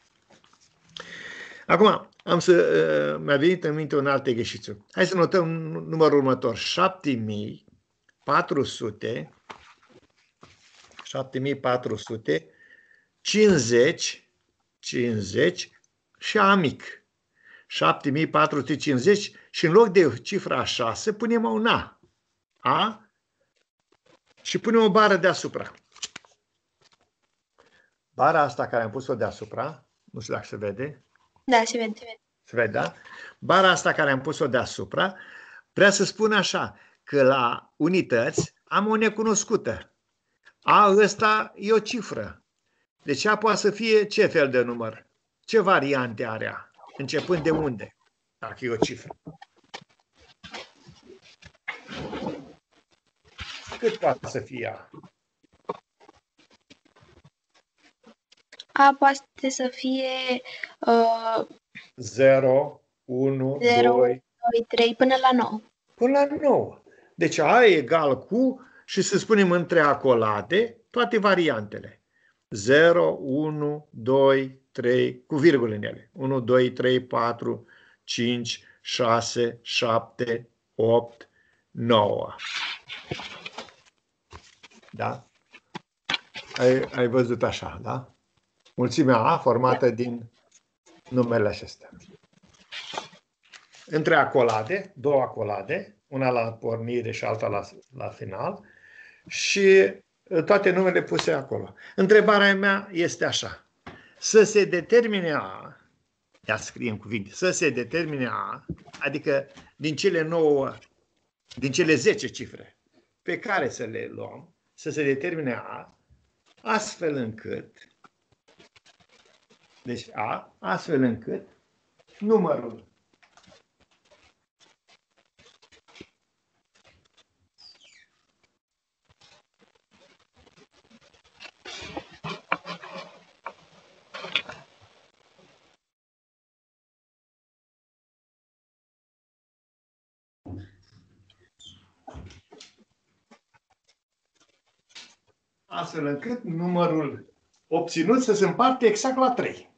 Acum, am să, mi-a venit în minte un alt exercițiu. Hai să notăm numărul următor. șapte mii patru sute cincizeci și A mic. șapte mii patru sute cincizeci și în loc de cifra șase punem un A. A și punem o bară deasupra. Bara asta care am pus-o deasupra, nu știu dacă se vede. Da, se vede. Se vede, da? Bara asta care am pus-o deasupra vrea să spun așa, că la unități am o necunoscută. A ăsta e o cifră. Deci A poate să fie ce fel de număr? Ce variante are A? Începând de unde? Dacă e o cifră. Cât poate să fie A? A poate să fie uh, zero, unu, doi, trei, până la nouă. Până la nouă. Deci A e egal cu, și să spunem între acolade, toate variantele. zero, unu, doi, trei, cu virgule în ele. unu, doi, trei, patru, cinci, șase, șapte, opt, nouă. Da? Ai, ai văzut așa, da? Mulțimea A formată din numele acestea. Între acolade, două acolade, una la pornire și alta la, la final, și toate numele puse acolo. Întrebarea mea este așa. Să se determine A, ia scriem cuvinte, să se determine A, adică din cele nouă, din cele zece cifre pe care să le luăm, să se determine A, astfel încât Deci A, astfel încât numărul astfel încât numărul obținut să se împarte exact la trei.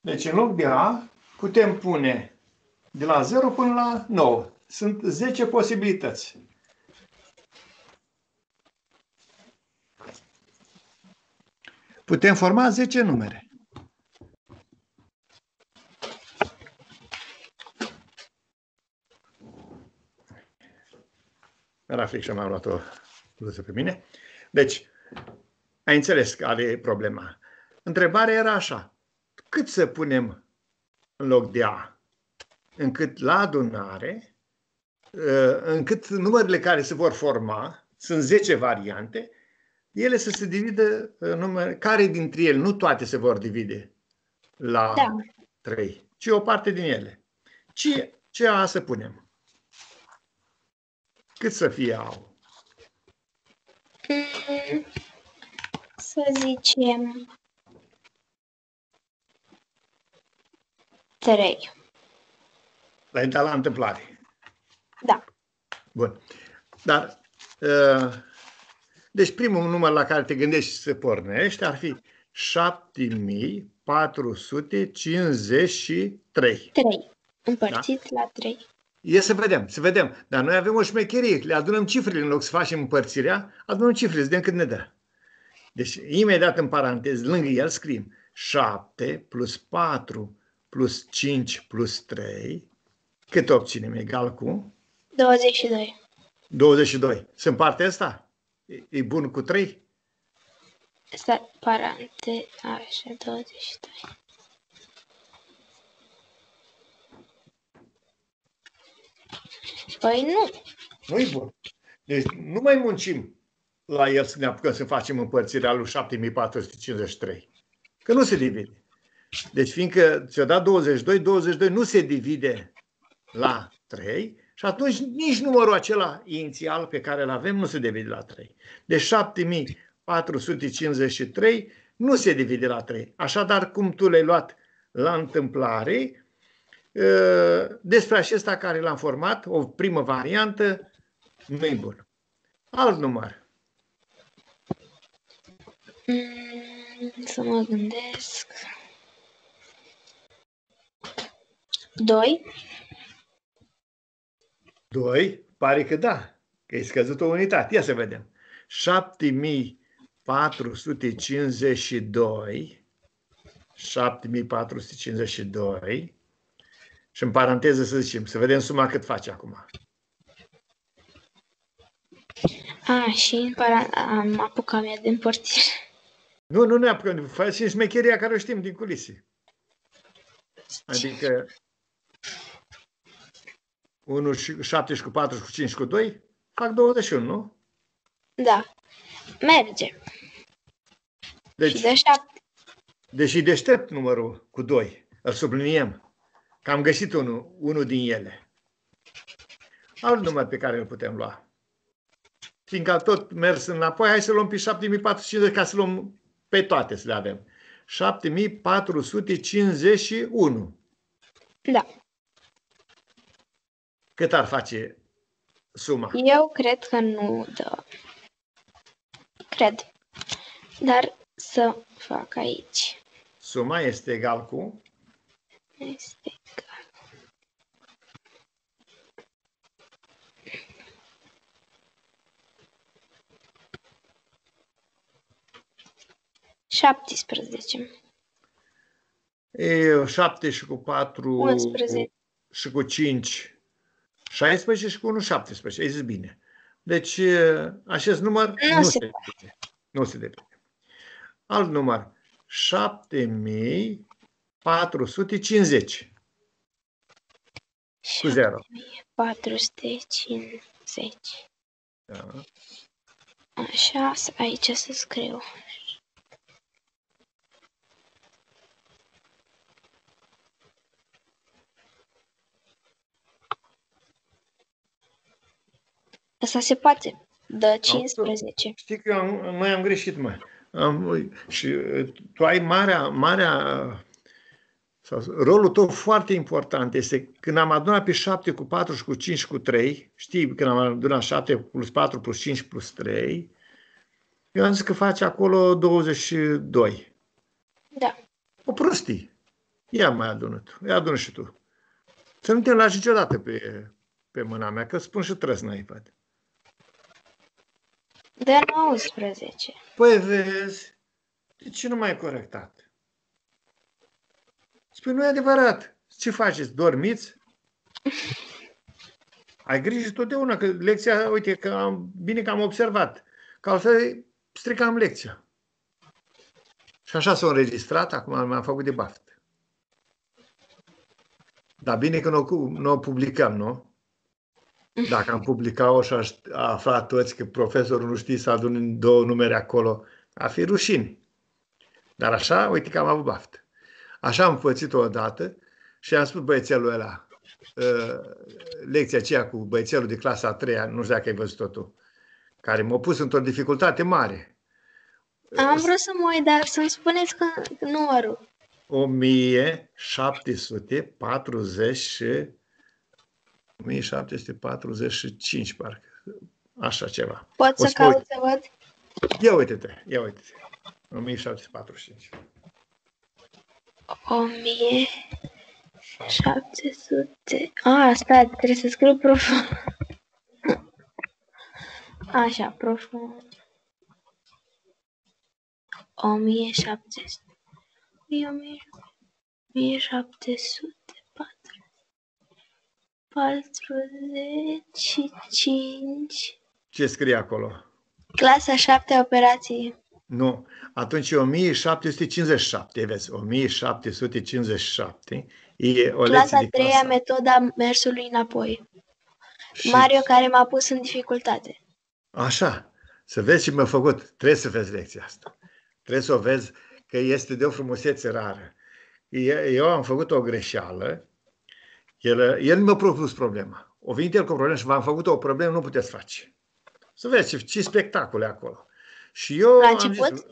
Deci, în loc de A, putem pune de la zero până la nouă. Sunt zece posibilități. Putem forma zece numere. Mi-ar fi că am luat o scuze pe mine. Deci, ai înțeles care e problema. Întrebarea era așa. Cât să punem în loc de A? Încât la adunare, încât numărele care se vor forma, sunt zece variante, ele să se dividă, numere, care dintre ele, nu toate se vor divide la da. trei, ci o parte din ele. Ce, ce A să punem? Cât să fie A? Mm, să zicem trei. L-ai dat la întâmplare? Da. Bun. Dar uh, deci primul număr la care te gândești și se pornești ar fi șapte mii patru sute cincizeci și trei. trei. Împărțit da? La trei. E să vedem, să vedem. Dar noi avem o șmecherie. Le adunăm cifrele în loc să facem împărțirea. Adunăm cifrele, să vedem cât ne dă. Deci imediat în paranteză, lângă el scriem șapte plus patru plus cinci plus trei. Cât obținem? Egal cu? douăzeci și doi. douăzeci și doi. Sunt partea asta? E bun cu trei? Asta, parante, așa, douăzeci și doi. Păi nu. Nu-i bun. Deci nu mai muncim la el să ne apucăm să facem împărțirea lui șapte mii patru sute cincizeci și trei. Că nu se divide. Deci fiindcă ți-o dat douăzeci și doi, douăzeci și doi nu se divide la trei și atunci nici numărul acela inițial pe care îl avem nu se divide la trei. Deci șapte mii patru sute cincizeci și trei nu se divide la trei. Așadar, cum tu le-ai luat la întâmplare, despre acesta care l-am format, o primă variantă, nu-i bun. Alt număr. Să mă gândesc. doi. doi? Pare că da, că e scăzut o unitate. Ia să vedem. șapte mii patru sute cincizeci și doi. șapte mii patru sute cincizeci și doi. Și în paranteză să zicem, să vedem suma cât face acum. A, și în paranteză am apucat mea de împărțire. Nu, nu ne apucăm. Facem smecheria care o știm din culise. Adică unu și șapte și cu patru și cu cinci și cu doi fac douăzeci și unu, nu? Da. Merge. Deci, și de șapte. Deși deștept numărul cu doi. Îl subliniem. Că am găsit unul, unul din ele. Alt număr pe care îl putem lua. Fiindcă tot mers înapoi, hai să luăm pe șapte mii patru sute cincizeci ca să luăm pe toate să le avem. șapte mii patru sute cincizeci și unu. Da. Cât ar face suma? Eu cred că nu dă. Cred. Dar să fac aici. Suma este egal cu? Este egal. șaptesprezece. E, șapte și cu patru. unsprezece. Și cu cinci. șaisprezece și cu unu, șaptesprezece. Ai zis bine. Deci acest număr nu, nu se depinde. Nu se depinde. Alt număr. șapte mii patru sute cincizeci. Cu zero. patru sute cincizeci. Da. Așa, aici să scriu. Asta se poate. Dă cincisprezece. Știi că eu am, noi am greșit, mă. Am, și tu ai marea, marea sau, rolul tău foarte important este când am adunat pe șapte cu patru și cu cinci și cu trei, știi, când am adunat șapte plus patru plus cinci plus trei, eu am zis că faci acolo douăzeci și doi. Da. O prostie. Ia mai adunat. Ia adună și tu. Să nu te lași niciodată pe, pe mâna mea, că spun și trăsnă, poate. De nouăsprezece. Păi vezi, de ce nu mai e corectat? Spui, nu e adevărat. Ce faceți? Dormiți? Ai grijă totdeauna că lecția, uite, că am, bine că am observat. Că altfel stricam lecția. Și așa s-a înregistrat, acum m-am făcut de baftă. Dar bine că nu o publicăm, nu? Dacă am publicat-o și aș afla toți că profesorul nu știe să adune două numere acolo, ar fi rușine. Dar așa, uite că am avut baftă. Așa am pățit-o odată și am spus băiețelul ăla, lecția aceea cu băiețelul de clasa a treia, nu știu dacă ai văzut totul, care m-a pus într-o dificultate mare. Am vrut să mă uit, dar să-mi spuneți că numărul. o mie șapte sute patruzeci și cinci, parcă. Așa ceva. Pot să caut să văd? Ia uite-te, ia uite-te. o mie șapte sute patruzeci și cinci. o mie șapte sute... Ah, stai, trebuie să scriu profund. Așa, profund. o mie șapte sute. o mie șapte sute patruzeci și cinci. Ce scrie acolo? Clasa șapte operații. Nu. Atunci e o mie șapte sute cincizeci și șapte. Vezi, o mie șapte sute cincizeci și șapte. E o clasa a treia, metoda mersului înapoi. Și... Mario, care m-a pus în dificultate. Așa. Să vezi ce mi-a făcut. Trebuie să vezi lecția asta. Trebuie să o vezi, că este de o frumusețe rară. Eu am făcut o greșeală. El, el mi-a propus problema. O venit el cu o problemă și v-am făcut o problemă, nu puteți face. Să vezi ce, ce spectacole acolo. Și eu la început? Am zis,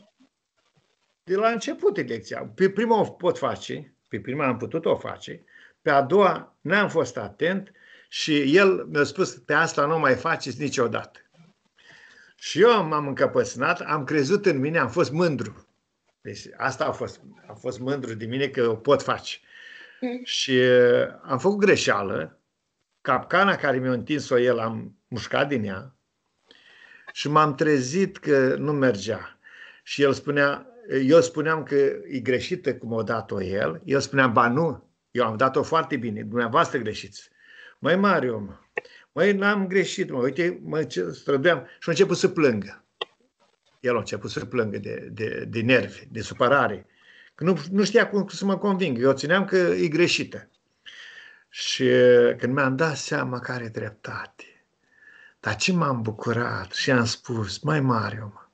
de la început e lecția. Pe prima o pot face, pe prima am putut o face, pe a doua n-am fost atent și el mi-a spus pe asta nu mai faceți niciodată. Și eu m-am încăpățânat, am crezut în mine, am fost mândru. Deci asta a fost, a fost mândru de mine că o pot face. Și am făcut greșeală, capcana care mi-a întins-o el am mușcat din ea și m-am trezit că nu mergea. Și el spunea, eu spuneam că e greșită cum a dat-o el, eu spuneam, ba nu, eu am dat-o foarte bine, dumneavoastră greșiți. Măi Mario, mă, măi n-am greșit, mă, uite, mă străduiam și a început să plângă. El a început să plângă de, de, de nervi, de supărare. Că nu, nu știa cum să mă conving. Eu țineam că e greșită. Și când mi-am dat seama că are dreptate, dar ce m-am bucurat și am spus, mai Mario, mă,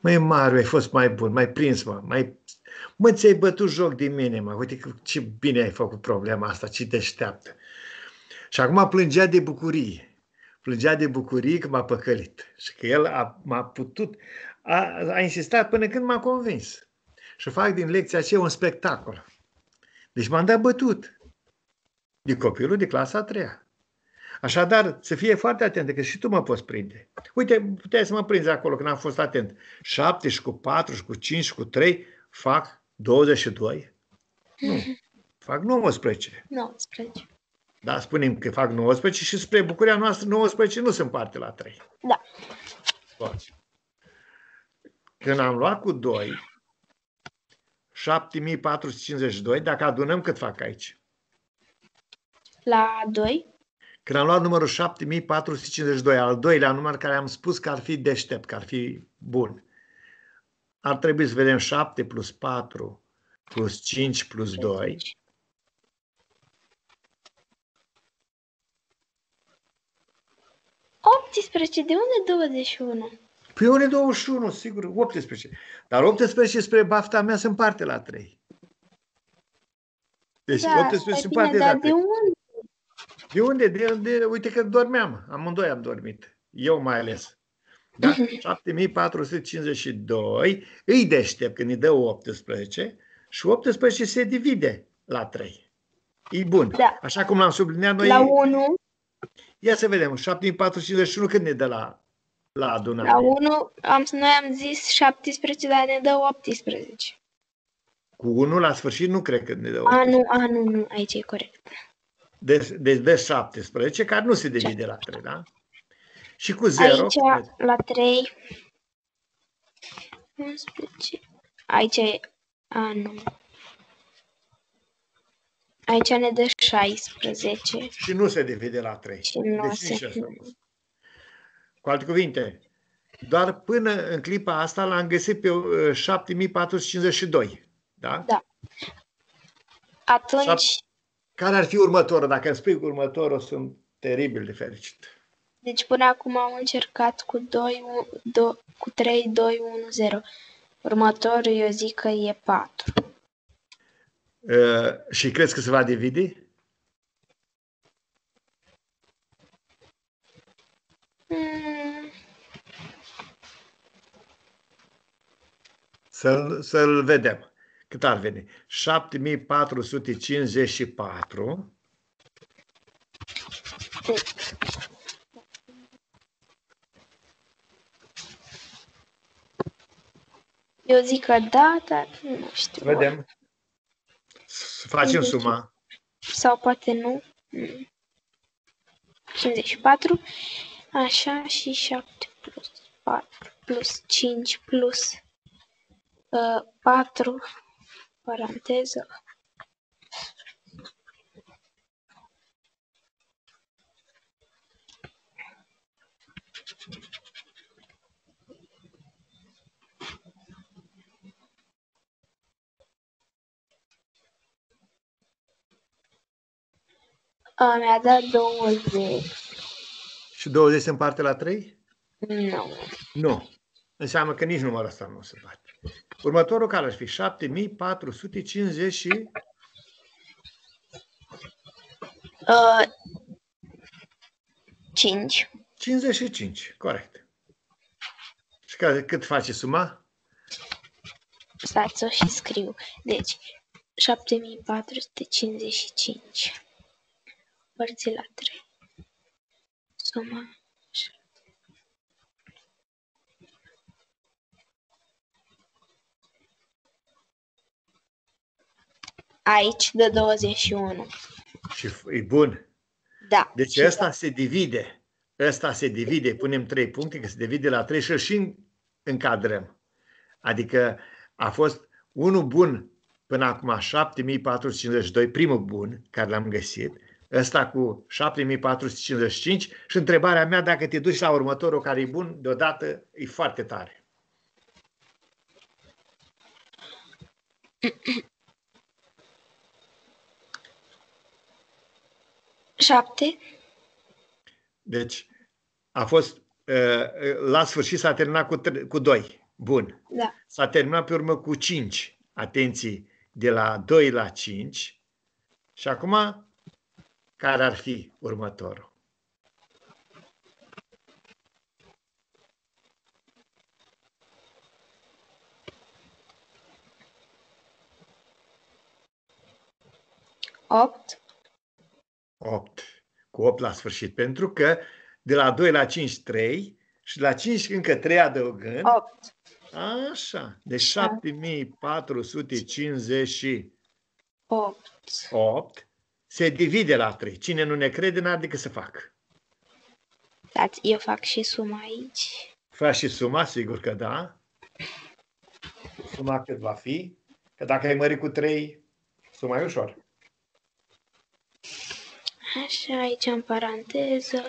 mai Mario, ai fost mai bun, mai prins, mă, mai... mă, ți-ai bătut joc din mine, mă, uite ce bine ai făcut problema asta, ce deșteaptă. Și acum plângea de bucurie. Plângea de bucurie că m-a păcălit. Și că el m-a putut, a, a insistat până când m-a convins. Și fac din lecția aceea un spectacol. Deci m-am dat bătut de copilul de clasa a treia. Așadar, să fie foarte atent, că și tu mă poți prinde. Uite, puteai să mă prinzi acolo când am fost atent. șapte și cu patru și cu cinci și cu trei fac douăzeci și doi. Nu. Fac nouăsprezece. nouăsprezece. Da, spunem că fac nouăsprezece și spre bucuria noastră nouăsprezece nu se împarte la trei. Da. Bun. Când am luat cu doi... șapte mii patru sute cincizeci și doi, dacă adunăm, cât fac aici? La doi. Când am luat numărul șapte mii patru sute cincizeci și doi, al doilea număr care am spus că ar fi deștept, că ar fi bun. Ar trebui să vedem șapte plus patru plus cinci plus doi. optsprezece. De unde douăzeci și unu? Păi unde douăzeci și unu, sigur, optsprezece. Dar optsprezece spre bafta mea se împarte la trei. Deci da, optsprezece se împarte la trei. De unde? De unde? De, de, uite că dormeam. Amândoi am dormit. Eu mai ales. Da? șapte mii patru sute cincizeci și doi îi deștept când îi dă optsprezece și optsprezece se divide la trei. E bun. Da. Așa cum l-am subliniat noi. La unu. Ia să vedem. șapte mii patru sute cincizeci și unu când ne dă la La adunare. La unu, am, noi am zis șaptesprezece, dar ne dă optsprezece. Cu unu la sfârșit nu cred că ne dă optsprezece. A, nu, a, nu, nu, aici e corect. Deci de, de șaptesprezece, care nu se divide la trei, da? Și cu zero. Aici, cu... la trei. unsprezece. Aici e, a, nu. Aici ne dă șaisprezece. Și nu se divide la trei. Și nu deci se... Cu alte cuvinte, Dar până în clipa asta l-am găsit pe șapte mii patru sute cincizeci și doi. Da? Da. Atunci... Care ar fi următorul? Dacă îmi spui următorul, sunt teribil de fericit. Deci până acum am încercat cu, doi, do, cu trei, doi, unu, zero. Următorul eu zic că e patru. Uh, și crezi că se va divide? Mm. Să-l să vedem. Cât ar veni? șapte mii patru sute cincizeci și patru. Eu zic că da, dar nu știu. Vedem. Să facem suma. Sau poate nu. cincizeci și patru. Așa, și șapte plus patru plus cinci plus uh, patru. Paranteză. Mi-a dat douăzeci. Și douăzeci se împarte la trei? Nu. Nu. Înseamnă că nici numărul ăsta nu se bate. Următorul care ar fi șapte mii patru sute cincizeci și... Uh, cinci. cincizeci și cinci, corect. Și care, cât face suma? Stați-o și scriu. Deci, șapte mii patru sute cincizeci și cinci. Părți la trei. Suma... Aici de douăzeci și unu. Și e bun. Da. Deci ăsta da. se divide. Ăsta se divide. Punem trei puncte, că se divide la trei și și încadrăm. Adică a fost unul bun până acum, șapte mii patru sute cincizeci și doi, primul bun, care l-am găsit. Ăsta cu șapte mii patru sute cincizeci și cinci. Și întrebarea mea, dacă te duci la următorul care e bun, deodată e foarte tare. șapte. Deci, a fost, la sfârșit s-a terminat cu, cu doi. Bun. Da. S-a terminat pe urmă cu cinci. Atenție, de la doi la cinci. Și acum, care ar fi următorul? opt. opt. Cu opt la sfârșit. Pentru că de la doi la cinci, trei. Și la cinci încă trei adăugând. opt. Așa. Deci șapte mii patru sute cincizeci și opt. opt. Se divide la trei. Cine nu ne crede, n-ar decât să fac. Dați, eu fac și suma aici. Fac și suma, sigur că da. Suma cât va fi? Că dacă ai mări cu trei, suma e ușor. Așa, aici în paranteză.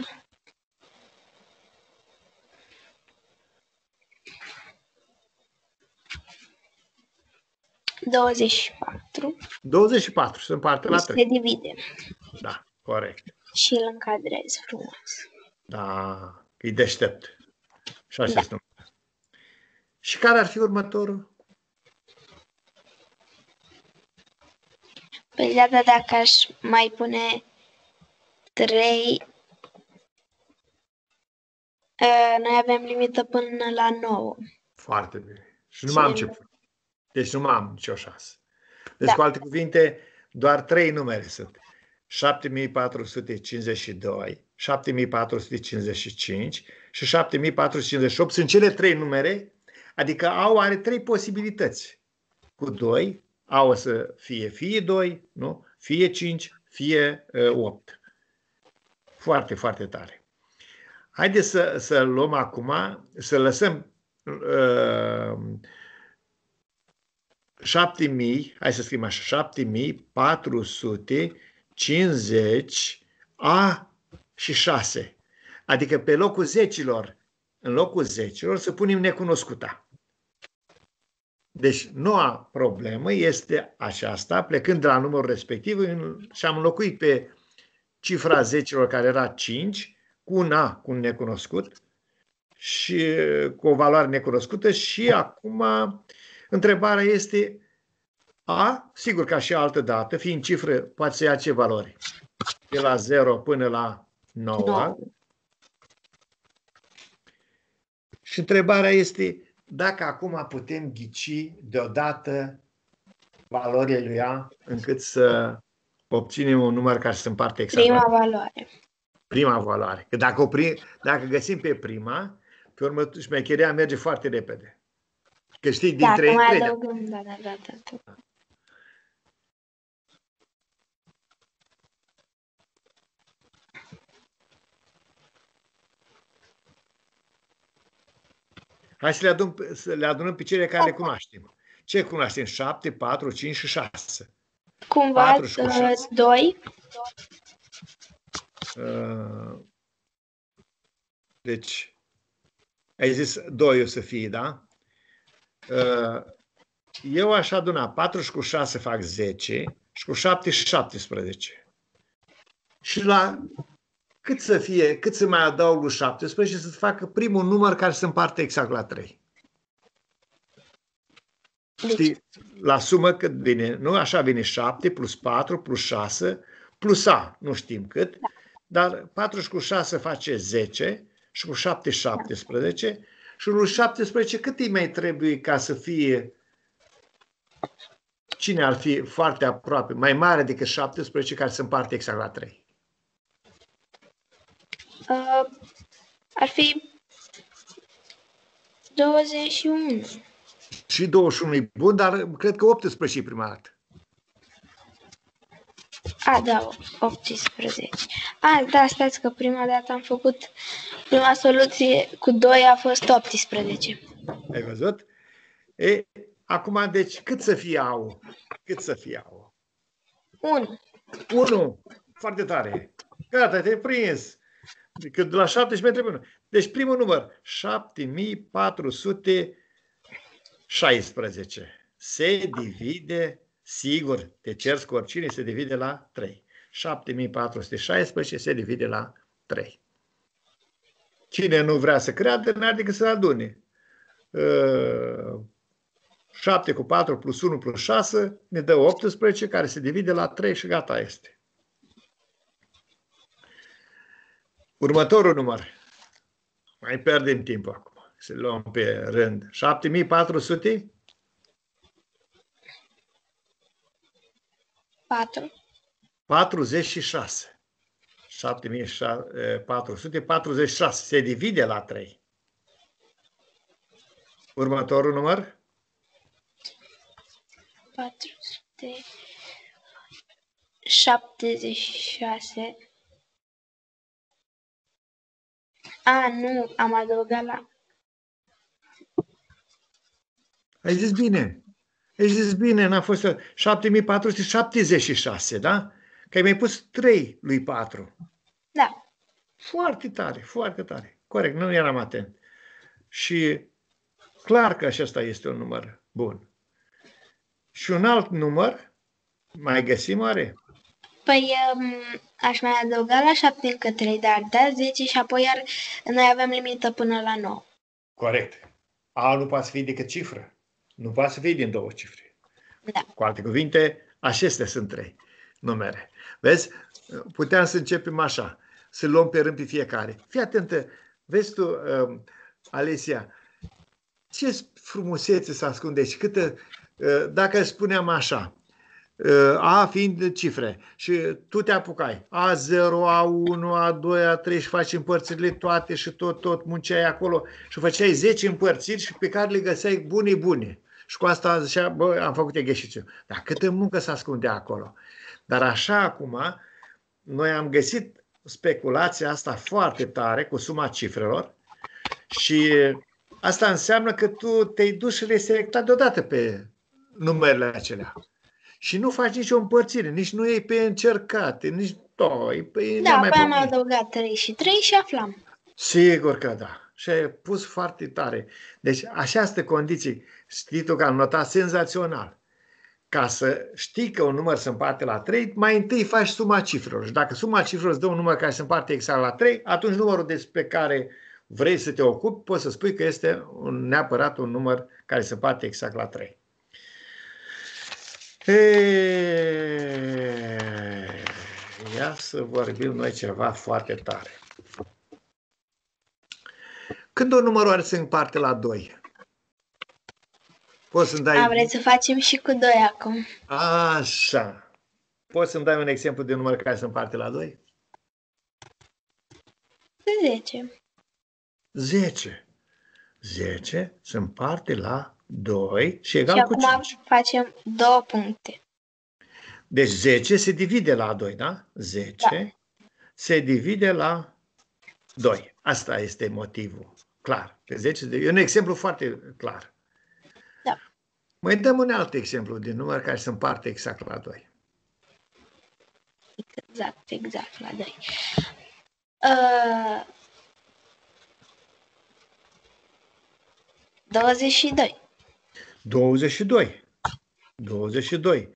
douăzeci și patru. douăzeci și patru, se împarte la trei. Se divide. Da, corect. Și îl încadrez frumos. Da, e deștept. Și așa este. Și care ar fi următorul? Păi data dacă aș mai pune trei. Noi avem limită până la nouă. Foarte bine. Și nu am ce. Deci nu am nicio șansă. Deci, da. Cu alte cuvinte, doar trei numere sunt. șapte mii patru sute cincizeci și doi, șapte mii patru sute cincizeci și cinci și șapte mii patru sute cincizeci și opt sunt cele trei numere, adică au are trei posibilități. Cu doi, au să fie fie doi, nu? Fie cinci, fie uh, opt. Foarte, foarte tare. Haideți să, să luăm acum, să lăsăm uh, șapte mii, hai să scriem așa, șapte mii patru sute cincizeci a și șase. Adică pe locul zecilor în locul zecelor, să punem necunoscuta. Deci noua problemă este aceasta, plecând de la numărul respectiv, în, și am înlocuit pe cifra zecelor, care era cinci, cu un A, cu un necunoscut, și cu o valoare necunoscută, și acum întrebarea este A, sigur ca și altă dată, fiind cifră, poate să ia ce valori? De la zero până la nouă. Da. Și întrebarea este dacă acum putem ghici deodată valorile lui A, încât să obținem un număr care se împarte exact. Prima valoare. Prima valoare. Că dacă, o prim, dacă găsim pe prima, pe urmă șmecheria merge foarte repede. Că știi, dintre da, mai adăugăm, da, da, da, da. Hai să le, adun, să le adunăm pe cele care le cunoaștem. Ce cunoaștem? șapte, patru, cinci și șase. Cumva doi. Uh, deci, ai zis doi o să fie, da? Uh, eu aș aduna patru și cu șase fac zece și cu șapte și șaptesprezece. Și la cât să fie, cât să mai adaug lui șaptesprezece și să facă primul număr care se împarte exact la trei. Știi, la sumă cât vine, nu? Așa vine șapte plus patru plus șase plus A, nu știm cât, dar patru și cu șase face zece și cu șapte, șaptesprezece și lui șaptesprezece cât îi mai trebuie ca să fie, cine ar fi foarte aproape, mai mare decât șaptesprezece care se împarte exact la trei? Uh, ar fi douăzeci și unu. Și douăzeci și unu e bun, dar cred că optsprezece e prima dată. A, da, optsprezece. A, da, stați că prima dată am făcut, prima soluție cu doi a fost optsprezece. Ai văzut? E, acum, deci, cât să fie au? Cât să fie au? unu. unu. Foarte tare. Gata, te-ai prins. Că de la șaptesprezece metri până. Deci primul număr, șapte mii patru sute șaisprezece. Se divide, sigur, te ceri cu oricine, se divide la trei. șapte mii patru sute șaisprezece se divide la trei. Cine nu vrea să creadă, n-ar decât să adune. șapte cu patru plus unu plus șase ne dă optsprezece, care se divide la trei și gata este. Următorul număr. Mai pierdem timp acum. Să luăm pe rând. șapte mii patru sute? patru. patruzeci și șase. șapte mii patru sute patruzeci și șase. Se divide la trei. Următorul număr? patru sute șaptezeci și șase. A, nu, am adăugat la... Ai zis bine. Ai zis bine, n-a fost șapte mii patru sute șaptezeci și șase, da? Că ai mai pus trei lui patru. Da. Foarte tare, foarte tare. Corect, nu eram atent. Și clar că acesta este un număr bun. Și un alt număr mai găsim oare? Păi aș mai adăuga la șapte încă trei, dar da, zece și apoi iar noi avem limită până la nouă. Corect. A nu poate să fie decât cifră. Nu poate să fie din două cifre. Da. Cu alte cuvinte, acestea sunt trei numere. Vezi? Puteam să începem așa. Să luăm pe rând pe fiecare. Fii atentă. Vezi tu, uh, Alesia, ce frumusețe se ascunde aici. Câtă, uh, dacă spuneam așa, A fiind cifre și tu te apucai A zero, A unu, A doi, A trei și faci împărțirile toate și tot, tot munceai acolo și făceai zece împărțiri și pe care le găseai bune, bune. Și cu asta zicea, bă, am făcut exercițiu. Dar câtă muncă se ascundea acolo. Dar așa acum noi am găsit speculația asta foarte tare cu suma cifrelor și asta înseamnă că tu te-ai dus și le-ai selectat deodată pe numerele acelea. Și nu faci nicio împărțire, nici nu iei pe încercate, nici doi. Da, pe am adăugat trei și trei și aflam. Sigur că da. și ai pus foarte tare. Deci așa sunt condiții. Știi tu că am notat senzațional. Ca să știi că un număr se împarte la trei, mai întâi faci suma cifrelor. Și dacă suma cifrelor îți dă un număr care se împarte exact la trei, atunci numărul despre care vrei să te ocupi, poți să spui că este un, neapărat un număr care se împarte exact la trei. E... Ia să vorbim noi ceva foarte tare. Când o numărare se împarte la doi? Poți să-mi dai... A, vreți să facem și cu doi acum. Așa. Poți să-mi dai un exemplu de număr care se împarte la doi? zece. zece. zece se împarte la doi și egal și cu cinci. Și acum facem două puncte. Deci zece se divide la doi, da? zece da. Se divide la doi. Asta este motivul. Clar. zece e un exemplu foarte clar. Mai dăm un alt exemplu din număr care se împarte exact la doi. Exact, exact la doi. Uh, douăzeci și doi. douăzeci și doi. douăzeci și doi.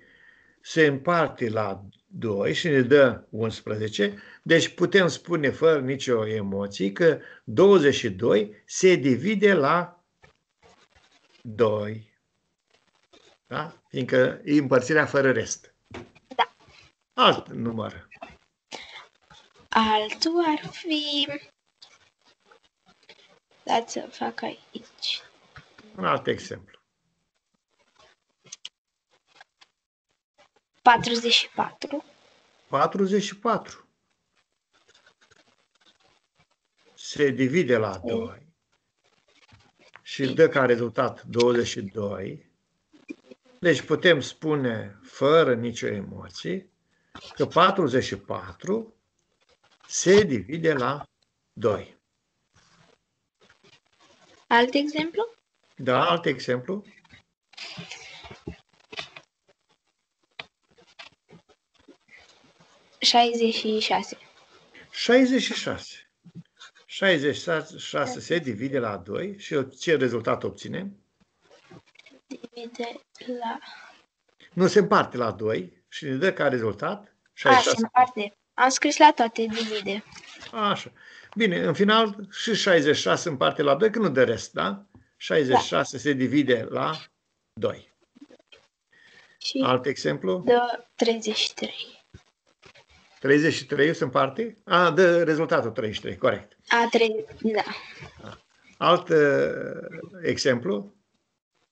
Se împarte la doi și ne dă unsprezece. Deci putem spune fără nicio emoție că douăzeci și doi se divide la doi. Da? Fiindcă e împărțirea fără rest. Da. Alt număr. Altul ar fi... Dați să fac aici. Un alt exemplu. patruzeci și patru. patruzeci și patru. Se divide la doi. Și dă ca rezultat douăzeci și doi. Deci putem spune, fără nicio emoție, că patruzeci și patru se divide la doi. Alt exemplu? Da, alt exemplu. șaizeci și șase. șaizeci și șase. șaizeci și șase se divide la doi și ce rezultat obținem? La... Nu se împarte la doi și ne dă ca rezultat șaizeci și șase. A, se împarte. Am scris la toate, divide. Așa. Bine, în final și șaizeci și șase se împarte la doi, că nu dă rest, da? șaizeci și șase da. Se divide la doi. Și alt exemplu? Dă treizeci și trei. treizeci și trei se împarte? A, dă rezultatul treizeci și trei, corect. A, treizeci, da. Alt uh, exemplu?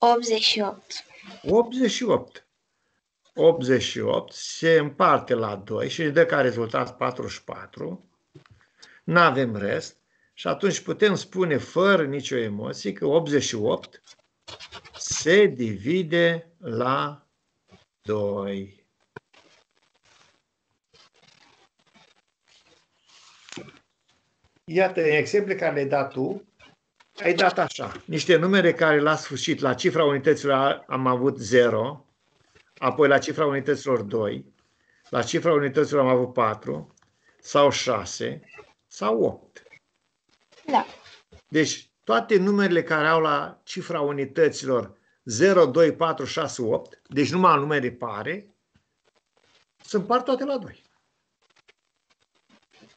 optzeci și opt. optzeci și opt. optzeci și opt se împarte la doi și ne dă ca rezultat patruzeci și patru. N-avem rest și atunci putem spune fără nicio emoție că optzeci și opt se divide la doi. Iată exemple care le-ai dat tu. Ai dat așa, niște numere care la sfârșit, la cifra unităților am avut zero, apoi la cifra unităților doi, la cifra unităților am avut patru, sau șase, sau opt. Da. Deci toate numerele care au la cifra unităților zero, doi, patru, șase, opt, deci numai numere pare, se împart toate la doi.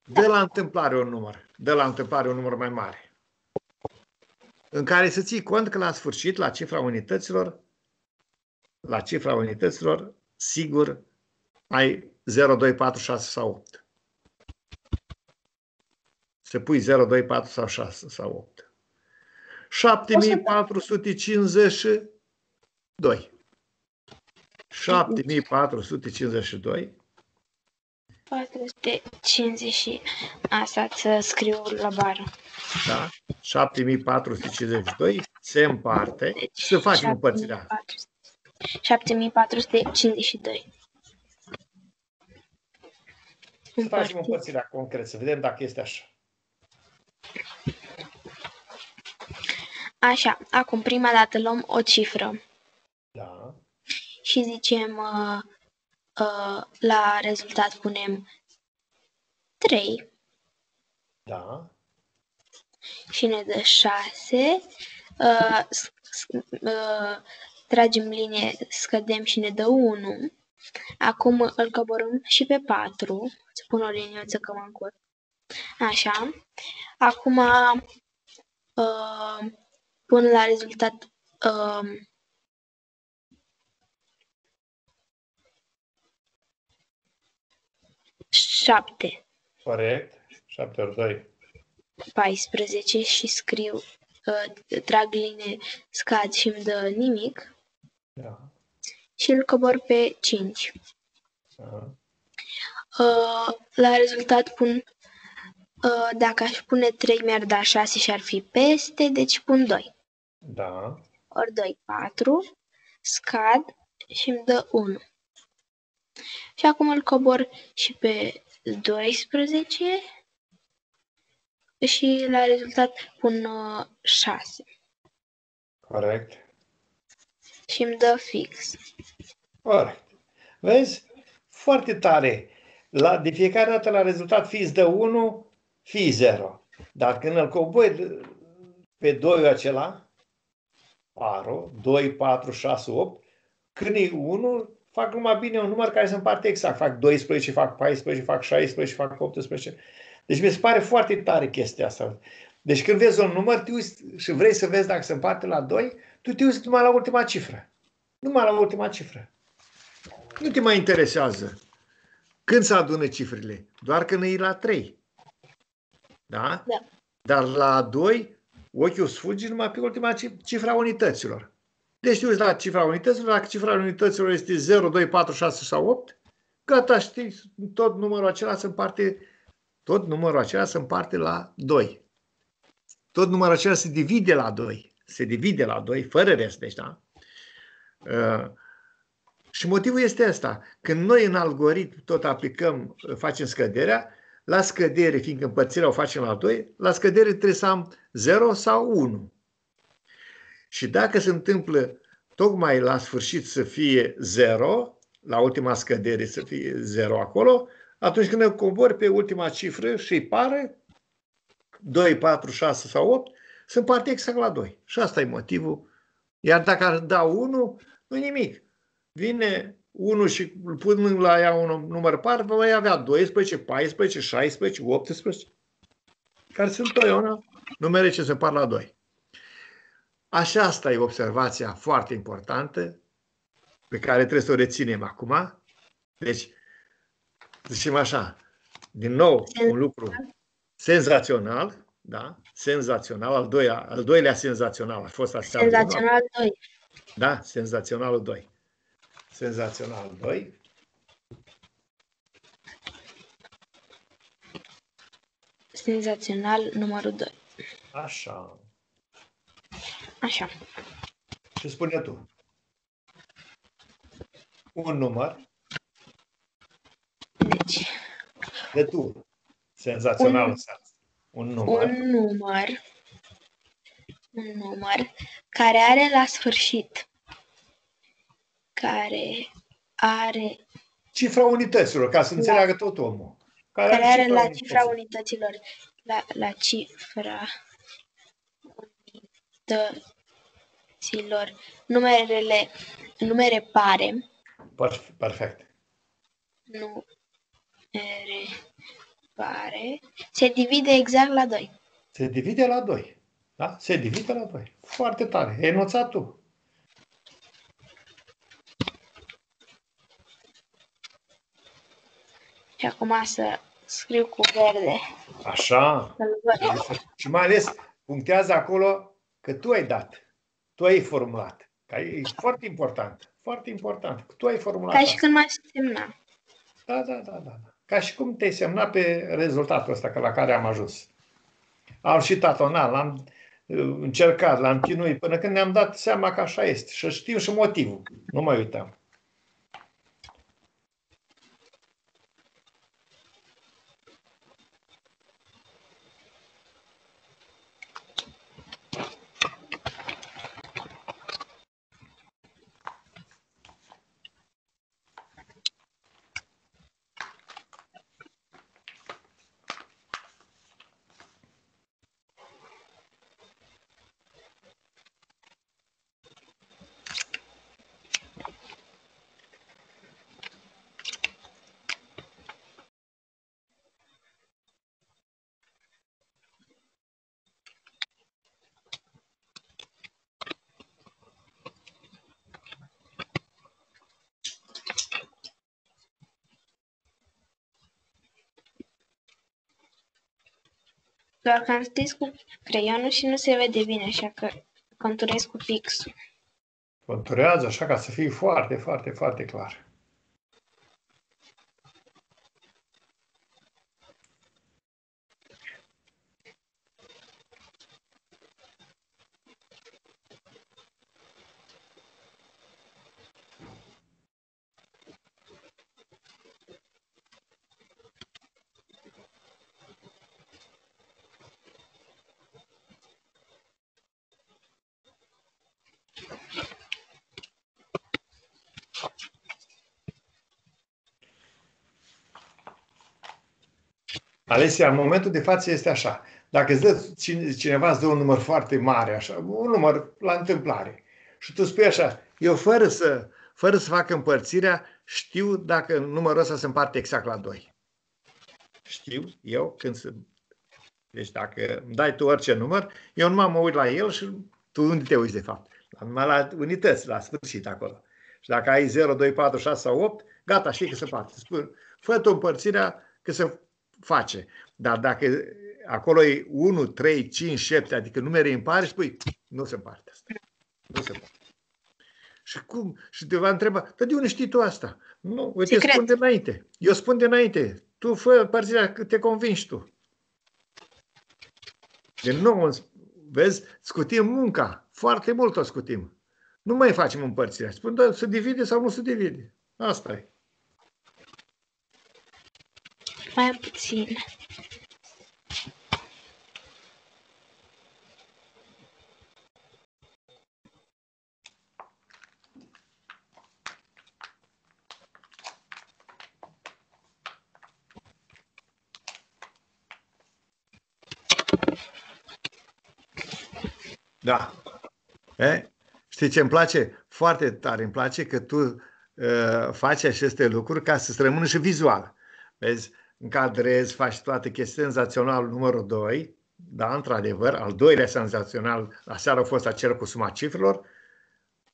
Da. Dă la întâmplare un număr, dă la întâmplare un număr mai mare. În care să ții cont că la sfârșit, la cifra unităților, la cifra unităților, sigur, ai zero, doi, patru, șase sau opt. Să pui zero, doi, patru sau șase sau opt. șapte mii patru sute cincizeci și doi. șapte mii patru sute cincizeci și doi. patru sute cincizeci. Asta să scriu la bară. Da? șapte mii patru sute cincizeci și doi se împarte și să facem împărțirea. șapte mii patru sute cincizeci și doi. Să facem împărțirea concret, să vedem dacă este așa. Așa, acum prima dată luăm o cifră. Da. Și zicem... Uh, la rezultat punem trei. Da. și ne dă șase. Uh, uh, tragem linie, scădem și ne dă unu. Acum îl coborâm și pe patru. Să pun o liniuță că mă încurc. Așa. Acum uh, pun la rezultat uh, șapte. Corect. șapte ori doi. paisprezece și scriu, uh, trag linie, scad și îmi dă nimic. Da. Și îl cobor pe cinci. Da. Uh, la rezultat pun, uh, dacă aș pune trei, mi-ar da șase și ar fi peste, deci pun doi. Da. Ori doi, patru, scad și îmi dă unu. Și acum îl cobor și pe doisprezece și la rezultat pun uh, șase. Corect. Și îmi dă fix. Corect. Vezi? Foarte tare. La, de fiecare dată la rezultat fii îți dă unu, fii zero. Dar când îl cobori pe doi acela, aro, doi, patru, șase, opt, când e unu, fac numai bine un număr care se împarte exact. Fac doisprezece, fac paisprezece, fac șaisprezece, fac optsprezece. Deci mi se pare foarte tare chestia asta. Deci când vezi un număr te uiți și vrei să vezi dacă se împarte la doi, tu te uiți numai la ultima cifră. Numai la ultima cifră. Nu te mai interesează când se adună cifrele. Doar când e la trei. Da? Da. Dar la doi, ochiul sfuge numai pe ultima cifra unităților. Deci te uiți la cifra unităților. Dacă cifra unităților este zero, doi, patru, șase sau opt, gata, știi, tot numărul acela se împarte... Tot numărul acela se împarte la doi. Tot numărul acela se divide la doi. Se divide la doi, fără rest, deci, da? Uh, și motivul este ăsta. Când noi în algoritm tot aplicăm, facem scăderea, la scădere, fiindcă împărțirea o facem la doi, la scădere trebuie să am zero sau unu. Și dacă se întâmplă tocmai la sfârșit să fie zero, la ultima scădere să fie zero acolo, atunci când îl cobori pe ultima cifră și îi pare doi, patru, șase sau opt, se împarte exact la doi. Și asta e motivul. Iar dacă ar da unu, nu nimic. Vine unu și îl pun la ea un număr par, vei avea doisprezece, paisprezece, șaisprezece, optsprezece, care sunt totdeauna numere ce se împart la doi. Așa, asta e observația foarte importantă pe care trebuie să o reținem acum. Deci, zicem așa, din nou, un lucru senzațional, da? Senzațional, al doilea, al doilea senzațional a fost așa. Senzațional doi. Da, senzaționalul doi. Senzațional doi. Senzațional numărul doi. Așa. Așa. Ce spune tu? Un număr. Deci, de tu, senzațional un, un număr. Un număr. Un număr care are la sfârșit. Care are... Cifra unităților, ca să la, înțeleagă tot omul. Care, care are, are la cifra unităților. La, la cifra unităților. Numerele, numere pare. Perfect. Nu. Pare. Se divide exact la doi. Se divide la doi. Da? Se divide la doi. Foarte tare. Enunța tu. Și acum să scriu cu verde. Așa. Și mai ales punctează acolo că tu ai dat. Tu ai formulat. E foarte important. Foarte important. Tu ai formulat. Ca și când m-aș semna. Da, da, da, da. Ca și cum te-ai semnat pe rezultatul ăsta la care am ajuns. Am și tatonat, l-am încercat, l-am chinuit, până când ne-am dat seama că așa este. Și știu și motivul. Nu mai uitam. Doar că am scris cu creionul și nu se vede bine, așa că conturez cu pixul. Conturează așa ca să fie foarte, foarte, foarte clar. Alesia, în momentul de față este așa. Dacă îți dă cineva îți dă un număr foarte mare, așa, un număr la întâmplare, și tu spui așa, eu fără să, fără să fac împărțirea, știu dacă numărul ăsta se împarte exact la doi. Știu eu când se... Deci dacă îmi dai tu orice număr, eu numai mă uit la el și tu unde te uiți de fapt? Numai la unități, la sfârșit acolo. Și dacă ai zero, doi, patru, șase sau opt, gata, știi că se împarte. Spui, fă tu împărțirea că se face. Dar dacă acolo e unu, trei, cinci, șapte, adică numere impare, spui, nu se împarte asta. Nu se împarte. Și cum? Și te va întreba, dar de unde știi tu asta? Nu, uite, spun de înainte. Eu spun de înainte. Tu fă parțirea că te convingi tu. De nou, vezi, scutim munca. Foarte mult o scutim. Nu mai facem împărțirea. Spun, da, se divide sau nu se divide. Asta e. Mai puțin. Da. E? Știi ce îmi place? Foarte tare îmi place că tu uh, faci aceste lucruri ca să-ți rămână și vizual. Vezi? Încadrezi, faci toate chestii. Senzațional numărul doi, da, într-adevăr, al doilea senzațional, aseară a fost acel cu suma cifrelor,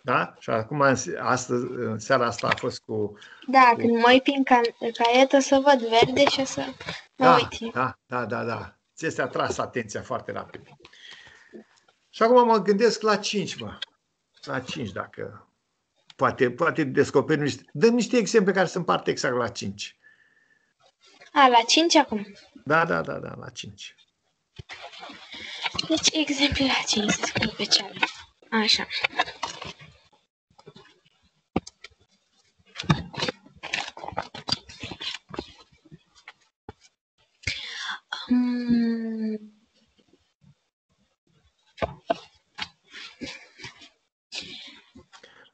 da? Și acum, astăzi, în seara asta a fost cu... Da, cu... când mă uit prin ca... caiet, o să văd verde și o să mă da, uit. Da, da, da, da. Ți s-a atras atenția foarte rapid. Și acum mă gândesc la cinci, mă. La cinci, dacă... Poate, poate descoperi niște... Dăm niște exemple care se împart exact la cinci. A, la cinci acum? Da, da, da, da, la cinci. Deci, exemplu la cinci, să scriu pe cealaltă. Așa. Um...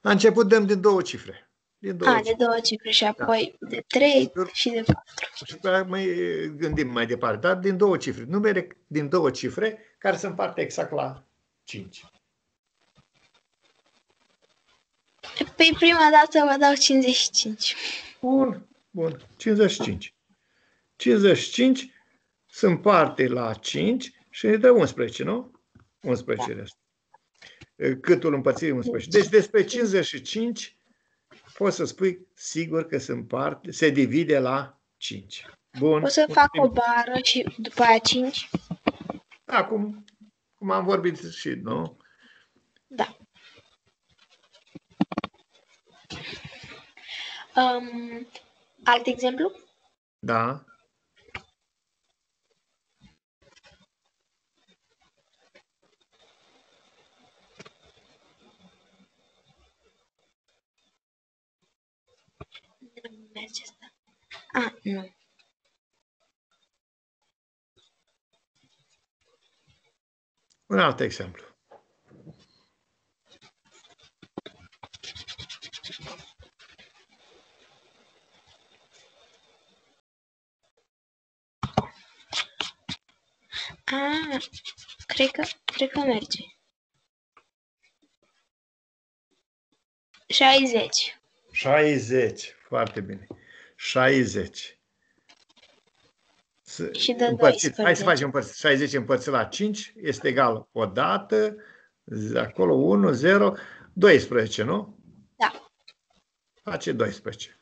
La început dăm din două cifre. Din două A, cifre. de două cifre și apoi da. de trei și de patru. Și mai gândim mai departe, dar din două cifre. Numere din două cifre care se împarte exact la cinci. Păi prima dată vă dau cincizeci și cinci. Bun, bun. cincizeci și cinci. cincizeci și cinci se împarte la cinci și ne dă unsprezece, nu? unsprezece. Da. Câtul împărțirii unsprezece. Deci despre cincizeci și cinci poți să spui, sigur că se împarte, se divide la cinci. Bun. O să Mulțumim. fac o bară și după aia cinci? Da, cum, cum am vorbit și, nu? Da. Um, alt exemplu? Da. Ah, nu. Un alt exemplu. Ah, cred că, cred că merge. șaizeci. șaizeci. Foarte bine. șaizeci. S și de doisprezece. Hai să facem șaizeci împărțit la cinci. Este egal o dată. Acolo unu, zero. doisprezece, nu? Da. Face doisprezece.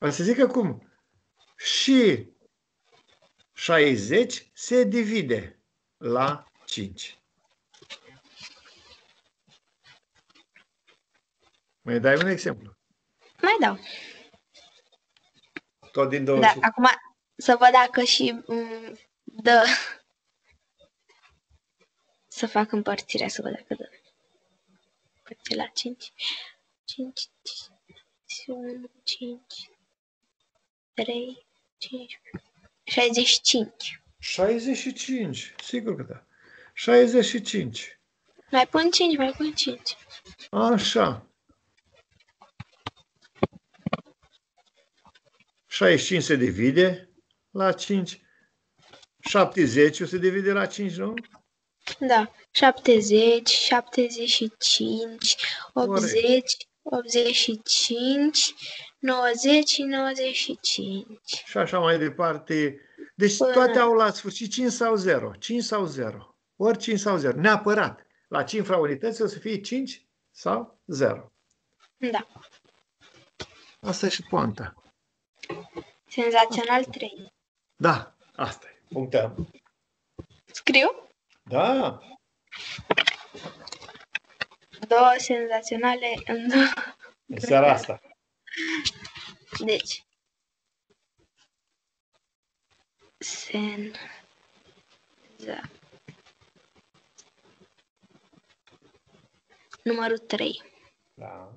O să zic acum. Și șaizeci se divide la cinci. Mai dai un exemplu? Mai dau. Tot din două. Da, acum să văd dacă și dă. Să fac împărțirea, să văd dacă dă. Împărțire la cinci. cinci, cinci, unu, cinci, trei, cinci. șaizeci și cinci. șaizeci și cinci, sigur că da. șaizeci și cinci. Mai pun cinci, mai pun cinci. Așa. șaizeci și cinci se divide la cinci. șaptezeci se divide la cinci, nu? Da. șaptezeci, șaptezeci și cinci, optzeci, optzeci și cinci, nouăzeci și nouăzeci și cinci. Și așa mai departe. Deci până... toate au la sfârșit cinci sau zero. cinci sau zero. Ori cinci sau zero. Neapărat. La cifra unității o să fie cinci sau zero. Da. Asta e și poanta. Senzațional trei. Da, asta e. Punctăm. Scriu? Da. Două senzaționale în două. În seara asta. Deci. Senza. Numărul trei. Da.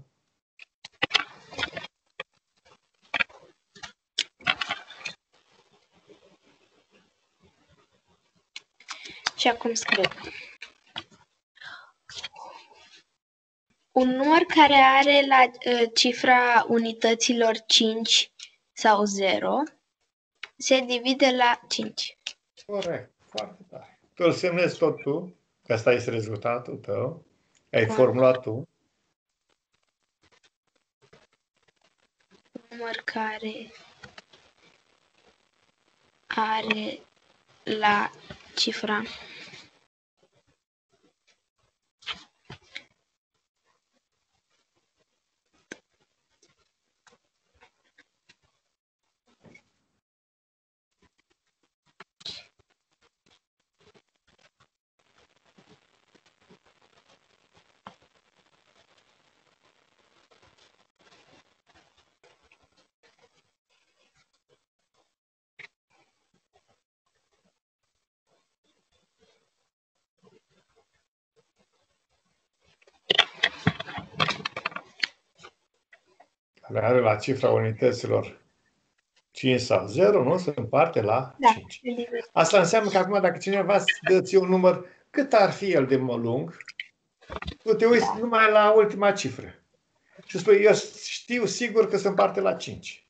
Și acum scriu. Un număr care are la uh, cifra unităților cinci sau zero se divide la cinci. Corect, foarte tare. Tu îl semnezi tot tu, că asta este rezultatul tău, ai corect. Formulat tu. Un număr care are la cifra care are la cifra unităților cinci sau zero, nu? Se împarte la cinci. Da. Asta înseamnă că acum dacă cineva îți dă ție un număr, cât ar fi el de lung, tu te uiți da. Numai la ultima cifră. Și spui, eu știu sigur că se împarte la cinci.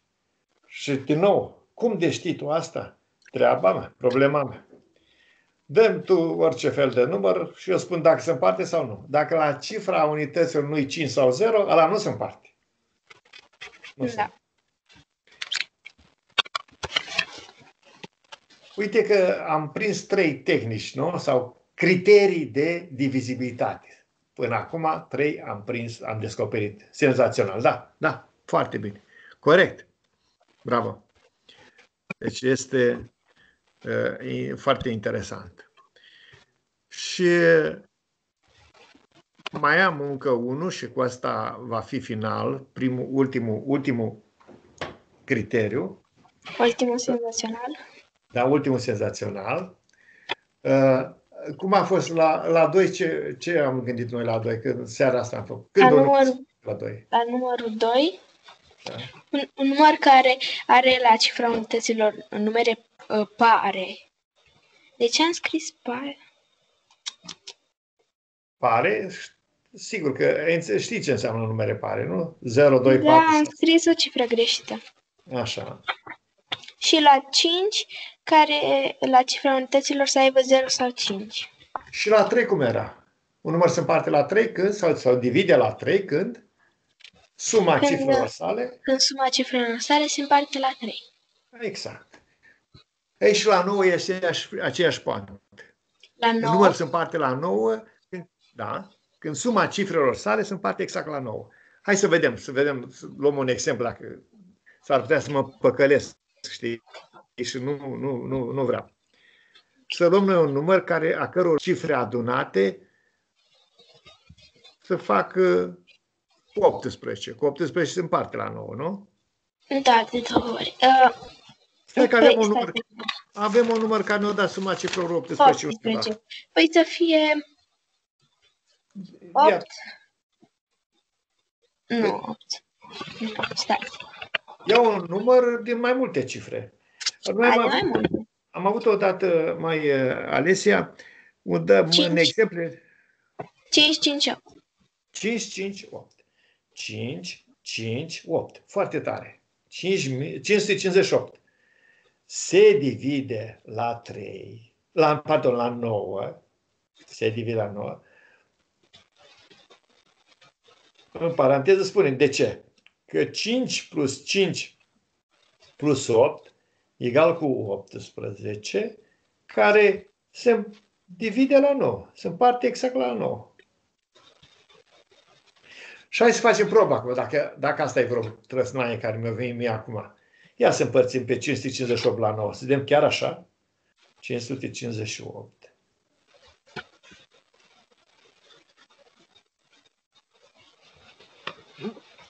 Și din nou, cum de știi tu asta? Treaba mea, problema mea. Dă-mi tu orice fel de număr și eu spun dacă se împarte sau nu. Dacă la cifra unităților nu-i cinci sau zero, ăla nu se împarte. Da. Uite că am prins trei tehnici, nu? Sau criterii de divizibilitate. Până acum trei am prins, am descoperit. Senzațional, da, da, foarte bine. Corect. Bravo. Deci este e, foarte interesant. Și mai am încă unul și cu asta va fi final, primul, ultimul, ultimul criteriu. Ultimul senzațional. Da, ultimul senzațional. Uh, cum a fost la, la doi? Ce, ce am gândit noi la doi? Când seara asta am făcut? Când la, numărul, la, doi? La numărul doi. Da. Un, un număr care are la cifra unităților numere uh, pare. De ce am scris pare? Pare... Sigur că știi ce înseamnă numere pare, nu? zero, doi, patru. Da, am scris o cifră greșită. Așa. Și la cinci, care la cifra unităților să aibă zero sau cinci. Și la trei cum era? Un număr se împarte la trei când, sau, sau divide la trei când, suma când, cifrelor sale. Când suma cifrelor sale se împarte la trei. Exact. Ei, și la nouă este aceeași poantă. La nouă. Un număr se împarte la nouă, da. Când suma cifrelor sale se împarte exact la nouă. Hai să vedem, să vedem, să luăm un exemplu, dacă s-ar putea să mă păcălesc, știi? și nu, nu, nu, nu vreau. Să luăm noi un număr care, a căror cifre adunate să facă optsprezece. Cu optsprezece se împarte la nouă, nu? Da, de două ori. Uh, Stai că avem un număr, avem un număr care ne-o dat suma cifrelor optsprezece. optsprezece. Păi să fie opt. Ia. Nu, opt. Stai. Ia un număr din mai multe cifre. Noi am, mai avut, am avut odată mai Alesia, unde dăm în exemple. cinci, cinci, opt. cinci, cinci, opt. cinci, cinci, opt. Foarte tare. cinci sute cincizeci și opt. Se divide la trei, la, pardon, la nouă. Se divide la nouă. În paranteză spunem de ce. Că cinci plus cinci plus opt egal cu optsprezece, care se divide la nouă. Se împarte exact la nouă. Și hai să facem proba acum, dacă, dacă asta e vreo trăsnaie care mi-a venit mie acum. Ia să împărțim pe cinci sute cincizeci și opt la nouă. Să vedem chiar așa. cinci sute cincizeci și opt.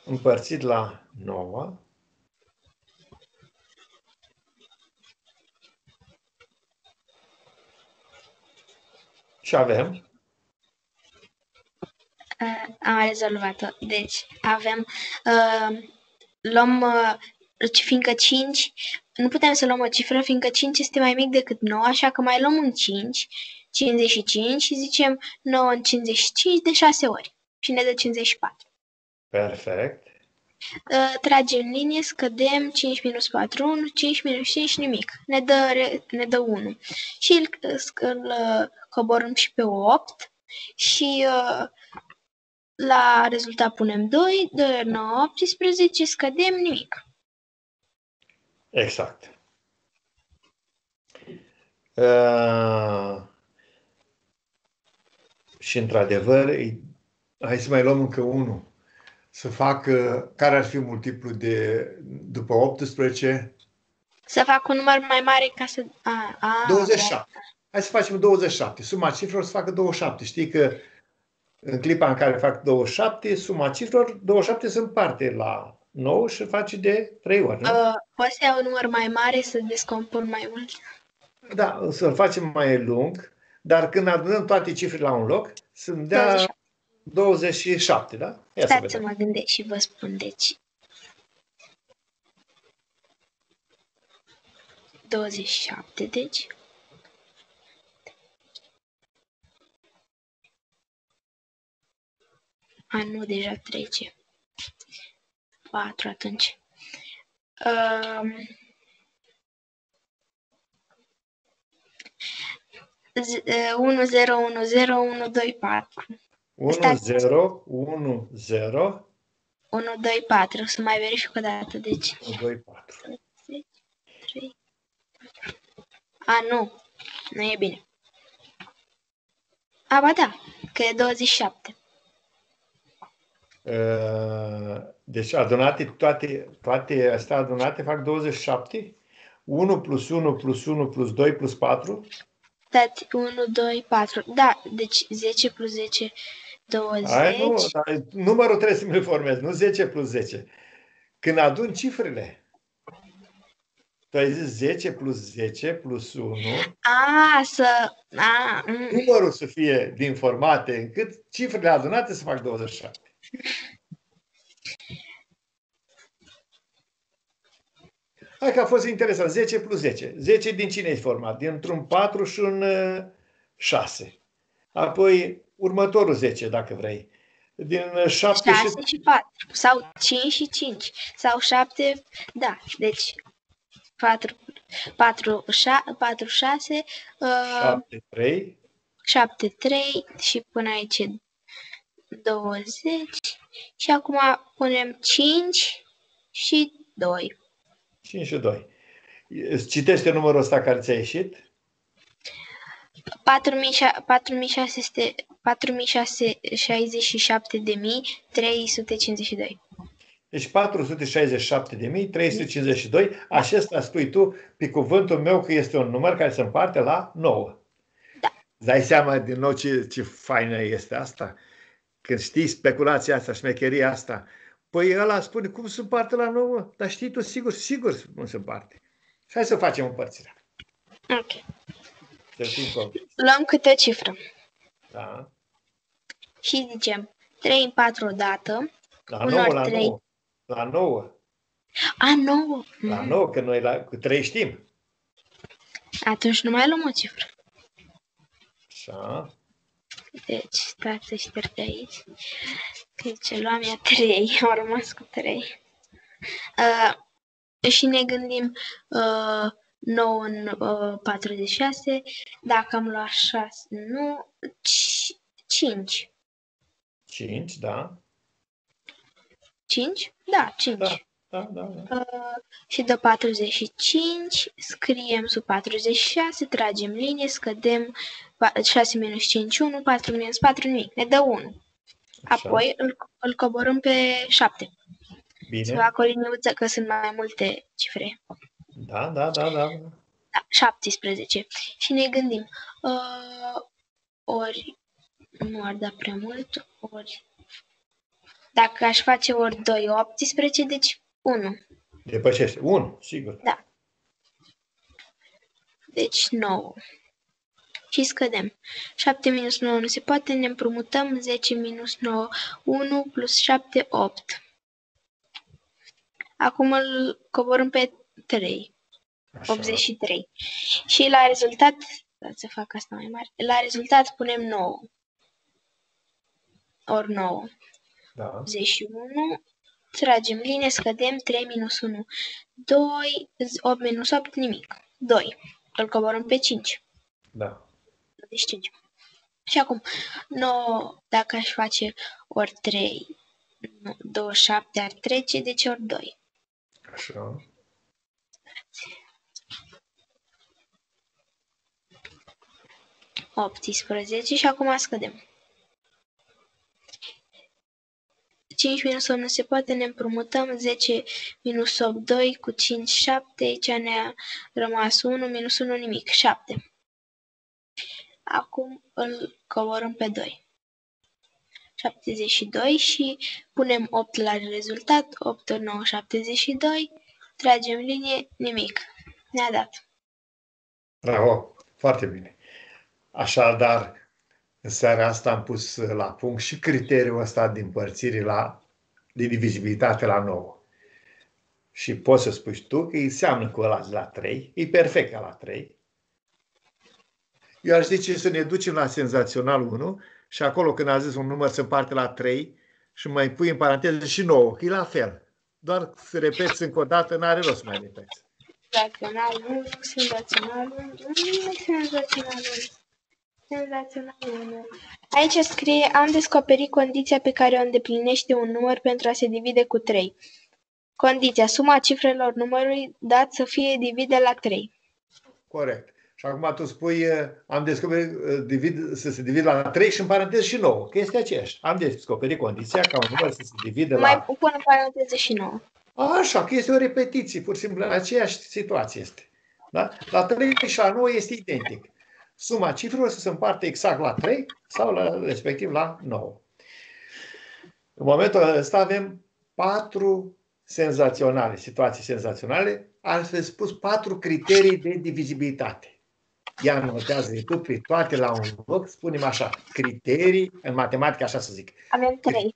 Împărțit la nouă. Și avem? Am rezolvat-o. Deci avem, uh, luăm, uh, fiindcă cinci, nu putem să luăm o cifră, fiindcă cinci este mai mic decât nouă, așa că mai luăm un cinci, cincizeci și cinci și zicem nouă în cincizeci și cinci de șase ori și ne dă cincizeci și patru. Perfect. Uh, tragem linie, scădem cinci minus patru, unu, cinci minus cinci, nimic. Ne dă, ne dă unu. Și îl, îl coborâm și pe opt și uh, la rezultat punem doi, doi, nouă, optsprezece, scădem, nimic. Exact. Uh, și într-adevăr, hai să mai luăm încă unul. Să fac, care ar fi multiplu de, după optsprezece? Să fac un număr mai mare ca să... A, a, douăzeci și șapte. Hai să facem douăzeci și șapte. Suma cifrelor să facă douăzeci și șapte. Știi că în clipa în care fac douăzeci și șapte, suma cifrelor, douăzeci și șapte se împarte la nouă și face de trei ori, nu? Uh, poți să iau un număr mai mare să descompun mai mult? Da, să-l facem mai lung, dar când adunăm toate cifrele la un loc, să-mi dea... douăzeci și șapte. douăzeci și șapte, da? Ia stați să, să mă gândesc și vă spun, deci. douăzeci și șapte, deci. A, nu, deja trece. patru, atunci. Um, unu, zero, unu, zero, unu, doi, patru. unu, zero, unu, zero, unu, doi, patru. Să mai verific o dată, deci. unu, doi, patru. A, nu. Nu e bine. A, ba da, că e douăzeci și șapte. Deci adunate, toate, toate astea adunate fac douăzeci și șapte. unu plus unu plus unu plus doi plus patru. Stați, unu, doi, patru. Da, deci zece plus zece... douăzeci. Ai, nu, numărul trebuie să mi-l formez, nu zece plus zece. Când adun cifrele, tu ai zis zece plus zece plus unu. A, să... A, numărul să fie din formate, încât cifrele adunate să fac douăzeci și șapte. Hai că a fost interesant. zece plus zece. zece din cine e format? Dintr-un patru și un șase. Apoi... următorul zece, dacă vrei. Din șapte și patru. Sau cinci și cinci. Sau șapte. Da, deci patru, patru, șase, șapte, trei. șapte, trei și până aici douăzeci. Și acum punem cinci și doi. cinci și doi. Citește numărul ăsta care ți-a ieșit. patru mii șase sute șaizeci și șapte de mii trei sute cincizeci și doi. Deci patru sute șaizeci și șapte de mii trei sute cincizeci și doi, acesta spui tu pe cuvântul meu că este un număr care se împarte la nouă. Da. Dai seama din nou ce, ce faină este asta? Când știi speculația asta, șmecheria asta, păi ăla spune cum se împarte la nouă, dar știi tu sigur, sigur nu se împarte. Și hai să facem împărțirea. Ok. Luăm câte cifră. Da. Și zicem trei în patru odată. La nouă, la nouă. La nouă. A, nouă. La nouă, că noi la, cu trei știm. Atunci nu mai luăm o cifră. Așa. Deci, stați să șterg de aici. Deci, luam ea trei, au rămas cu trei. Uh, și ne gândim uh, nouă în uh, patruzeci și șase, dacă am luat șase, nu, cinci. cinci, da. cinci? Da, cinci. Da, da, da, da. Uh, și de patruzeci și cinci scriem sub patruzeci și șase, tragem linie, scădem șase minus cinci, unu, patru minus patru, nimic. Ne dă unu. Așa. Apoi îl, îl coborâm pe șapte. Bine. Să fac o liniuță că sunt mai multe cifre. Da, da, da, da. Da, șaptesprezece. Și ne gândim uh, ori nu ar da prea mult, ori dacă aș face ori doi, optsprezece, deci unu. Depășește. unu, sigur. Da. Deci nouă. Și scădem. șapte minus nouă nu se poate, ne împrumutăm. zece minus nouă, unu plus șapte, opt. Acum îl coborâm pe trei. Așa. optzeci și trei. Și la rezultat, să fac asta mai mare, la rezultat punem nouă. Ori nouă. Da. optzeci și unu, tragem linie, scădem, trei minus unu, doi, opt minus opt, nimic, doi, îl coborăm pe cinci. Da. douăzeci și cinci. Și acum, nouă, dacă aș face ori trei, nu, douăzeci și șapte ar trece, deci ori doi. Așa. optsprezece și acum scădem. cinci minus opt nu se poate, ne împrumutăm, zece minus opt, doi, cu cinci, șapte, aici ne-a rămas unu, minus unu, nimic, șapte. Acum îl coborâm pe doi. șaptezeci și doi și punem opt la rezultat, opt ori nouă, șaptezeci și doi, tragem linie, nimic, ne-a dat. Bravo, foarte bine. Așadar, în seara asta am pus la punct și criteriul ăsta de împărțire la, de divizibilitate la nouă. Și poți să spui tu că îi seamănă cu ăla la trei, e perfect ca la trei. Eu aș zice să ne ducem la senzațional unu și acolo când a zis un număr se împarte la trei și mai pui în paranteză și nouă, că e la fel. Doar să repeți încă o dată, n-are rost să mai repeți. Senzațional unu, senzațional unu, senzațional unu. Aici scrie, am descoperit condiția pe care o îndeplinește un număr pentru a se divide cu trei. Condiția, suma cifrelor numărului dat să fie divide la trei. Corect. Și acum tu spui, am descoperit divid, să se divide la trei și în paranteză și nouă, că este aceeași. Am descoperit condiția ca un număr să se divide mai la... Mai pun în paranteză și nouă. Așa, că este o repetiție, pur și simplu, aceeași situație este. Da? La trei și la nouă este identic. Suma cifrelor să se împarte exact la trei sau la, respectiv la nouă. În momentul ăsta avem patru senzaționale, situații senzaționale, ar fi spus patru criterii de divizibilitate. Ia notează tu pe toate la un loc, spunem așa, criterii, în matematică așa să zic. Avem trei.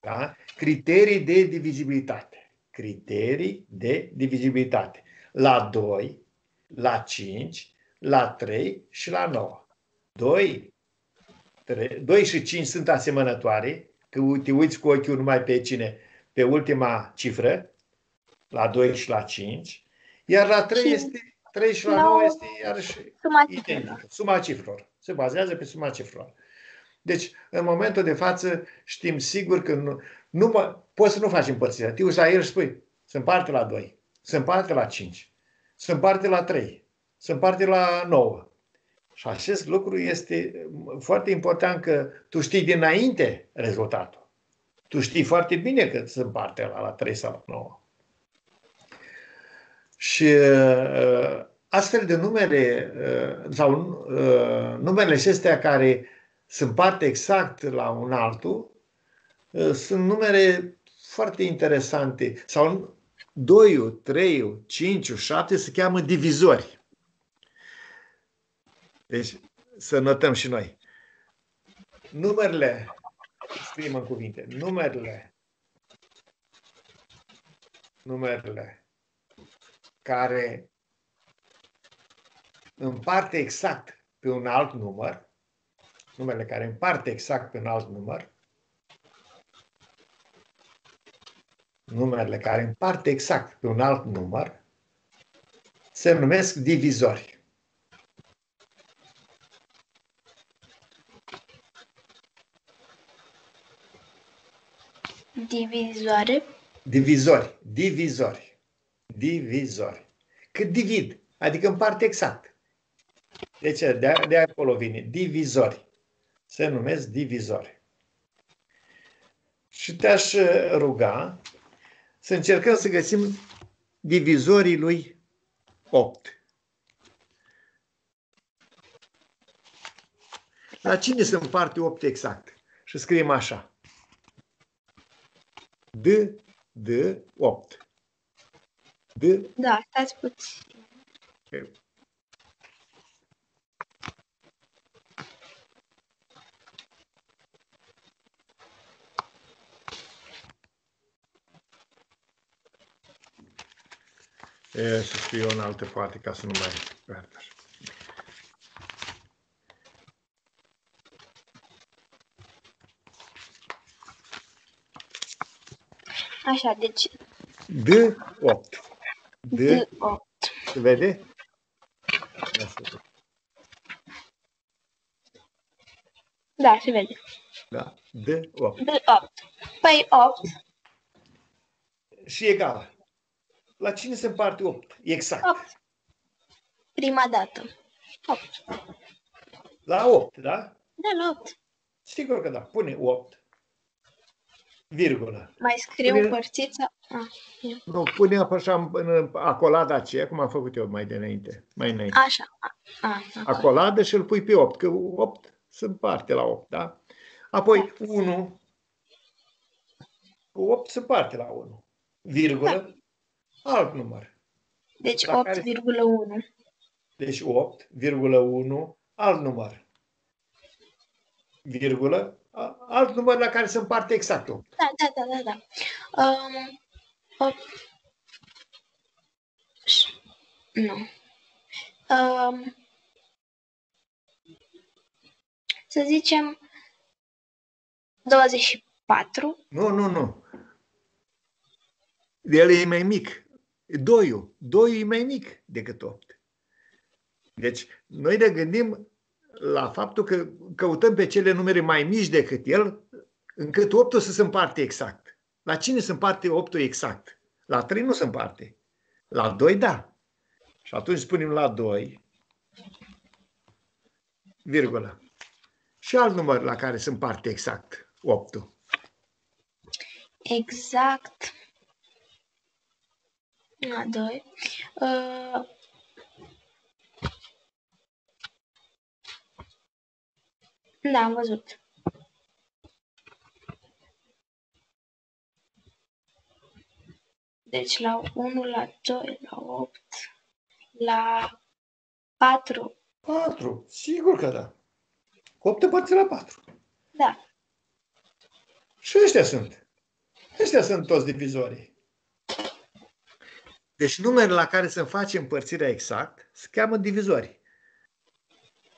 Da? Criterii de divizibilitate. Criterii de divizibilitate. La doi, la cinci, la trei și la nouă. doi, trei, doi și cinci sunt asemănătoare, că te uiți cu ochiul numai pe cine? Pe ultima cifră, la doi și la cinci, iar la trei, cinci, este, trei și la nouă, nouă este iarăși suma cifrelor. Suma cifrelor. Se bazează pe suma cifrelor. Deci, în momentul de față, știm sigur că nu, nu mă, poți să nu faci împărțirea. Te uiți la el și spui, se împarte la doi, se împarte la cinci, se împarte la trei. Se împarte la nouă. Și acest lucru este foarte important că tu știi dinainte rezultatul. Tu știi foarte bine că se împarte la, la trei sau la nouă. Și uh, astfel de numere, uh, sau uh, numerele acestea care se împarte exact la un altul, uh, sunt numere foarte interesante. Sau doi, trei, cinci, șapte se cheamă divizori. Deci să notăm și noi. Numerele, scriem în cuvinte, numerele, numerele care împarte exact pe un alt număr, numerele care împarte exact pe un alt număr, numerele care împarte exact pe un alt număr, se numesc divizori. Divizoare? Divizori. Divizori. Divizori. Cât divid, adică împarte exact. Deci de, de acolo vine. Divizori. Se numesc divizori. Și te-aș ruga să încercăm să găsim divizorii lui opt. La cine se împarte opt exact? Și scriem așa. D, D, opt. D. Da, stați puțin. Okay. E, să scriu în altă parte ca să nu mai pierd. Așa, deci... D opt. D opt. Se vede? Da, se vede. Da, D opt. D opt. Păi opt. Și egal. La cine se împarte opt? Exact. opt. Prima dată. opt. La opt, da? Da, la opt. Sigur că da. Pune opt. Virgulă. Mai scriu pune... părțița? Ah, nu, pune așa în acolada aceea, cum am făcut eu mai dinainte. Mai înainte. Așa. A, acolada și îl pui pe opt, că opt se împarte la opt, da? Apoi unu. opt se împarte la unu. Virgulă. Da. Alt număr. Deci opt virgulă unu. Care... Deci opt virgulă unu, alt număr. Virgulă. Alt număr la care se împarte exact opt. Da, da, da, da. da. Um, opt. Nu. Um, să zicem douăzeci și patru. Nu, nu, nu. El e mai mic. doi-ul. doi e mai mic decât opt. Deci, noi ne gândim la faptul că căutăm pe cele numere mai mici decât el, încât opt-ul să se împarte exact. La cine se împarte opt-ul exact? La trei nu se împarte. La doi, da. Și atunci spunem la doi, virgulă. Și alt număr la care se împarte exact opt-ul. Exact. La doi. Uh... Da, am văzut. Deci la unu, la doi, la opt, la patru. patru, sigur că da. opt împărțit la patru. Da. Și ăștia sunt. Ăștia sunt toți divizorii. Deci numerele la care se face împărțirea exact se cheamă divizorii.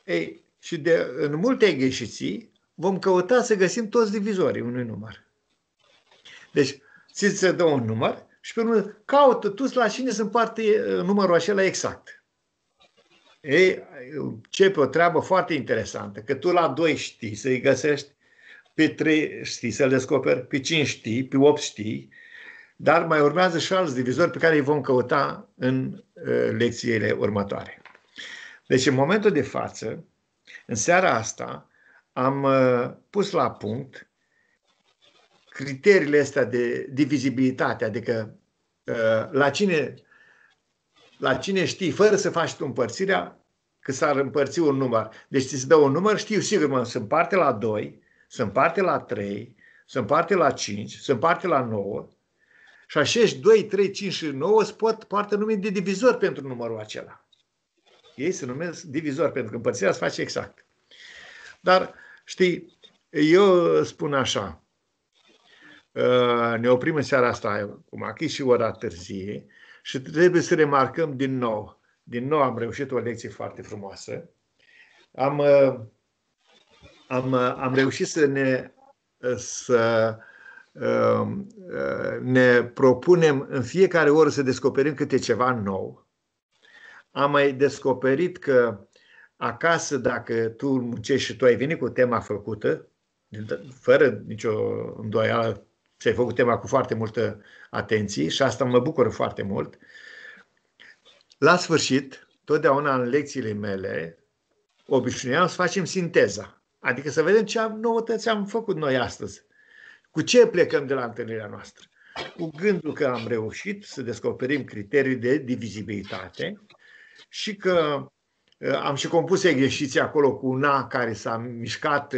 Ei... Și de, în multe ghișiții vom căuta să găsim toți divizorii unui număr. Deci, ți se dă un număr și pe urmă caută tu la cine se împarte numărul acela exact. Ei, începe o treabă foarte interesantă, că tu la doi știi să-i găsești, pe trei știi să-l descoperi, pe cinci știi, pe opt știi, dar mai urmează și alți divizori pe care îi vom căuta în lecțiile următoare. Deci, în momentul de față, în seara asta am pus la punct criteriile astea de divizibilitate, adică la cine, la cine știi, fără să faci tu împărțirea, că s-ar împărți un număr. Deci ți se dă un număr, știu sigur, mă, se împarte la doi, se împarte la trei, se împarte la cinci, se împarte la nouă și acești doi, trei, cinci și nouă îți pot, poartă nume de divizor pentru numărul acela. Ei se numesc divizor pentru că împărțirea se face exact. Dar, știi, eu spun așa, ne oprim în seara asta, cum a și ora târzie, și trebuie să remarcăm din nou. Din nou am reușit o lecție foarte frumoasă. Am, am, am reușit să ne, să ne propunem în fiecare oră să descoperim câte ceva nou. Am mai descoperit că acasă, dacă tu muncești și tu ai venit cu tema făcută, fără nicio îndoială, ți-ai făcut tema cu foarte multă atenție și asta mă bucură foarte mult. La sfârșit, totdeauna în lecțiile mele, obișnuiam să facem sinteza. Adică să vedem ce noutăți am făcut noi astăzi. Cu ce plecăm de la întâlnirea noastră? Cu gândul că am reușit să descoperim criterii de divizibilitate și că am și compus exerciții acolo cu una care s-a mișcat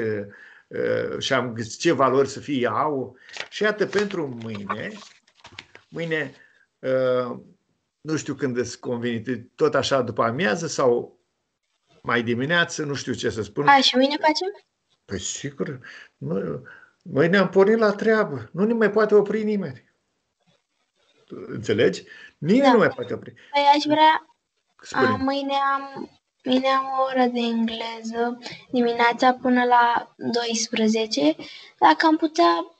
și am găsit ce valori să fie au. Și iată, pentru mâine, mâine... nu știu când îți convine, tot așa după amiază sau mai dimineață, nu știu ce să spun. A, și mâine facem? Păi sigur, nu, noi ne-am pornit la treabă, nu ne mai poate opri nimeni. Înțelegi? Nimeni da. Nu mai poate opri. Păi aș vrea, a, mâine, am, mâine am o oră de engleză, dimineața până la douăsprezece, dacă am putea,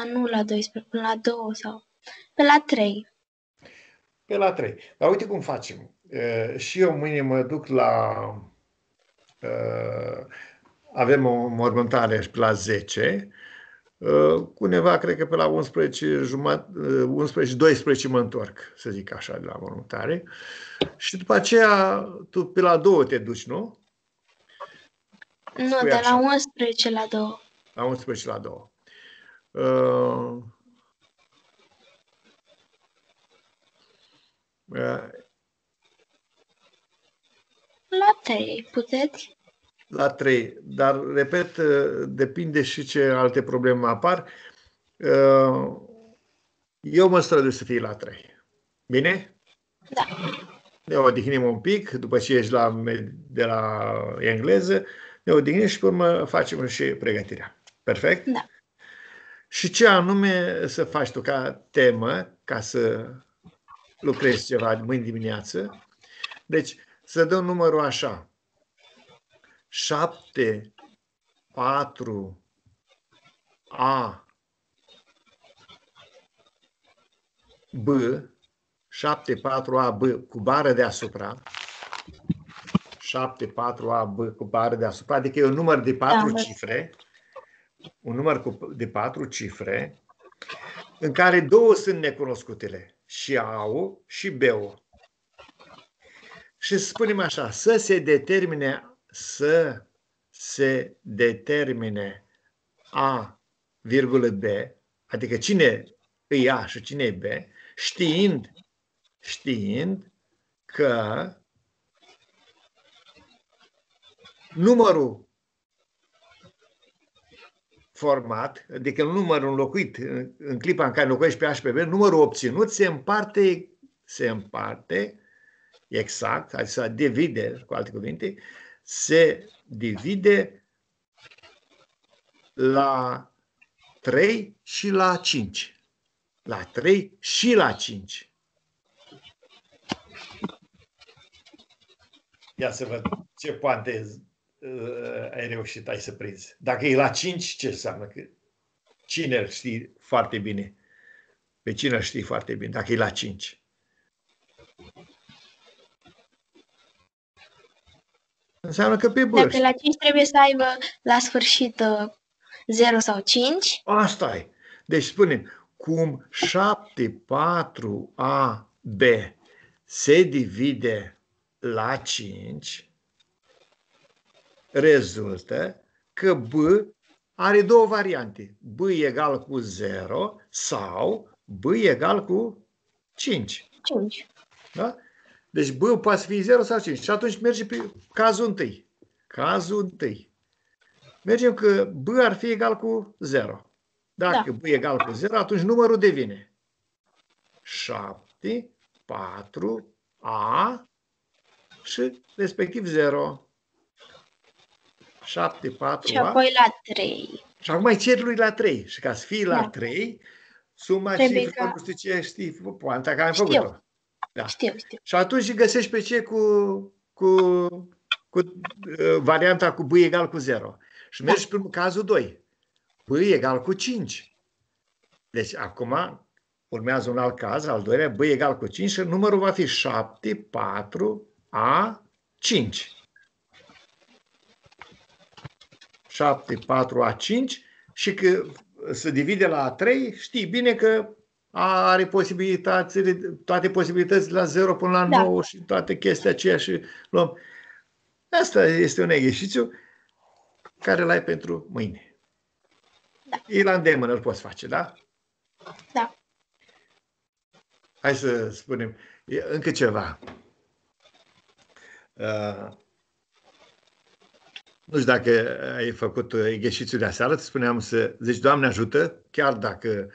a, nu la douăsprezece, până la două sau pe la trei. Pe la trei. Dar uite cum facem. E, și eu mâine mă duc la... E, avem o mormântare pe la zece. E, cu neva, cred că pe la unsprezece, unsprezece, doisprezece mă întorc, să zic așa, de la mormântare. Și după aceea, tu pe la două te duci, nu? Nu, de la unsprezece la două. La unsprezece la două. E, La trei, puteți? La trei, dar, repet, depinde și ce alte probleme apar. Eu mă străduiesc să fii la trei. Bine? Da. Ne odihnim un pic, după ce ești la, de la engleză, ne odihnim și pe urmă facem și pregătirea. Perfect? Da. Și ce anume să faci tu ca temă, ca să... lucrezi ceva mâine dimineață. Deci, să dăm numărul așa. șapte, patru, A, B, șapte, patru, A, B cu bară deasupra. șapte, patru, A, B cu bară deasupra. Adică e un număr de patru da, cifre. Un număr de patru cifre în care două sunt necunoscutele. Și A-ul și B-ul. Și spunem așa, să se determine, să se determine A, B, adică cine e A și cine e B, știind, știind că numărul format, adică numărul înlocuit în clipa în care locuiești pe A și pe B, numărul obținut se împarte, se împarte exact, adică se divide, cu alte cuvinte, se divide la trei și la cinci. La trei și la cinci. Ia să văd ce poate ai reușit, ai să prinzi. Dacă e la cinci, ce înseamnă? Cine îl știi foarte bine? Pe cine îl știi foarte bine? Dacă e la cinci. Înseamnă că pe bărși. Dacă la cinci trebuie să aibă la sfârșit zero sau cinci. Asta e. Deci spunem, cum șapte, patru, A, B se divide la cinci, rezultă că B are două variante. B egal cu zero sau B egal cu cinci. cinci. Da? Deci B poate fi zero sau cinci. Și atunci mergem pe cazul întâi. Cazul întâi. Mergem că B ar fi egal cu zero. Dacă da. B egal cu zero, atunci numărul devine șapte, patru, A și respectiv zero. șapte, patru, și apoi la trei. Și acum ceri lui la trei. Și ca să fii la da. trei, suma cifrelor, ca... nu știu ce, știi, poanta care am făcut-o. Da. Știu, știu. Și atunci găsești pe ce cu, cu, cu uh, varianta cu B egal cu zero. Și da. mergi prin cazul doi. B egal cu cinci. Deci acum urmează un alt caz, al doilea, B egal cu cinci și numărul va fi șapte, patru, A, cinci. șapte, patru, A, cinci și că se divide la trei, știi bine că A are posibilitățile, toate posibilitățile la zero până la da. nouă și toate chestia aceea și luăm. Asta este un exercițiu care l-ai pentru mâine. Da. E la îndemână, îl poți face, da? Da. Hai să spunem încă ceva. Uh, nu știu dacă ai făcut exercițiul de aseară, îți spuneam să zici, Doamne ajută, chiar dacă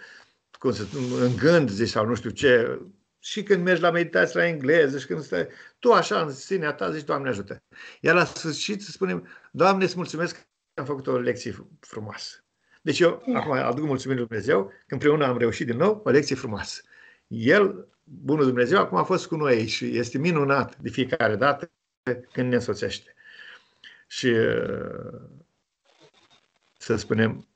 cum să, în gând zici sau nu știu ce, și când mergi la meditație la engleză și când stai, tu așa în sinea ta zici, Doamne ajută. Iar la sfârșit să spunem, Doamne, îți mulțumesc că am făcut o lecție frumoasă. Deci eu da. acum aduc mulțumirea lui Dumnezeu, că împreună am reușit din nou o lecție frumoasă. El, bunul Dumnezeu, acum a fost cu noi și este minunat de fiecare dată când ne însoțește. Și să spunem,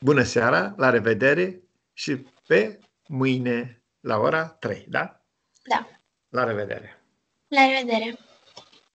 bună seara, la revedere și pe mâine la ora trei, da? Da. La revedere! La revedere!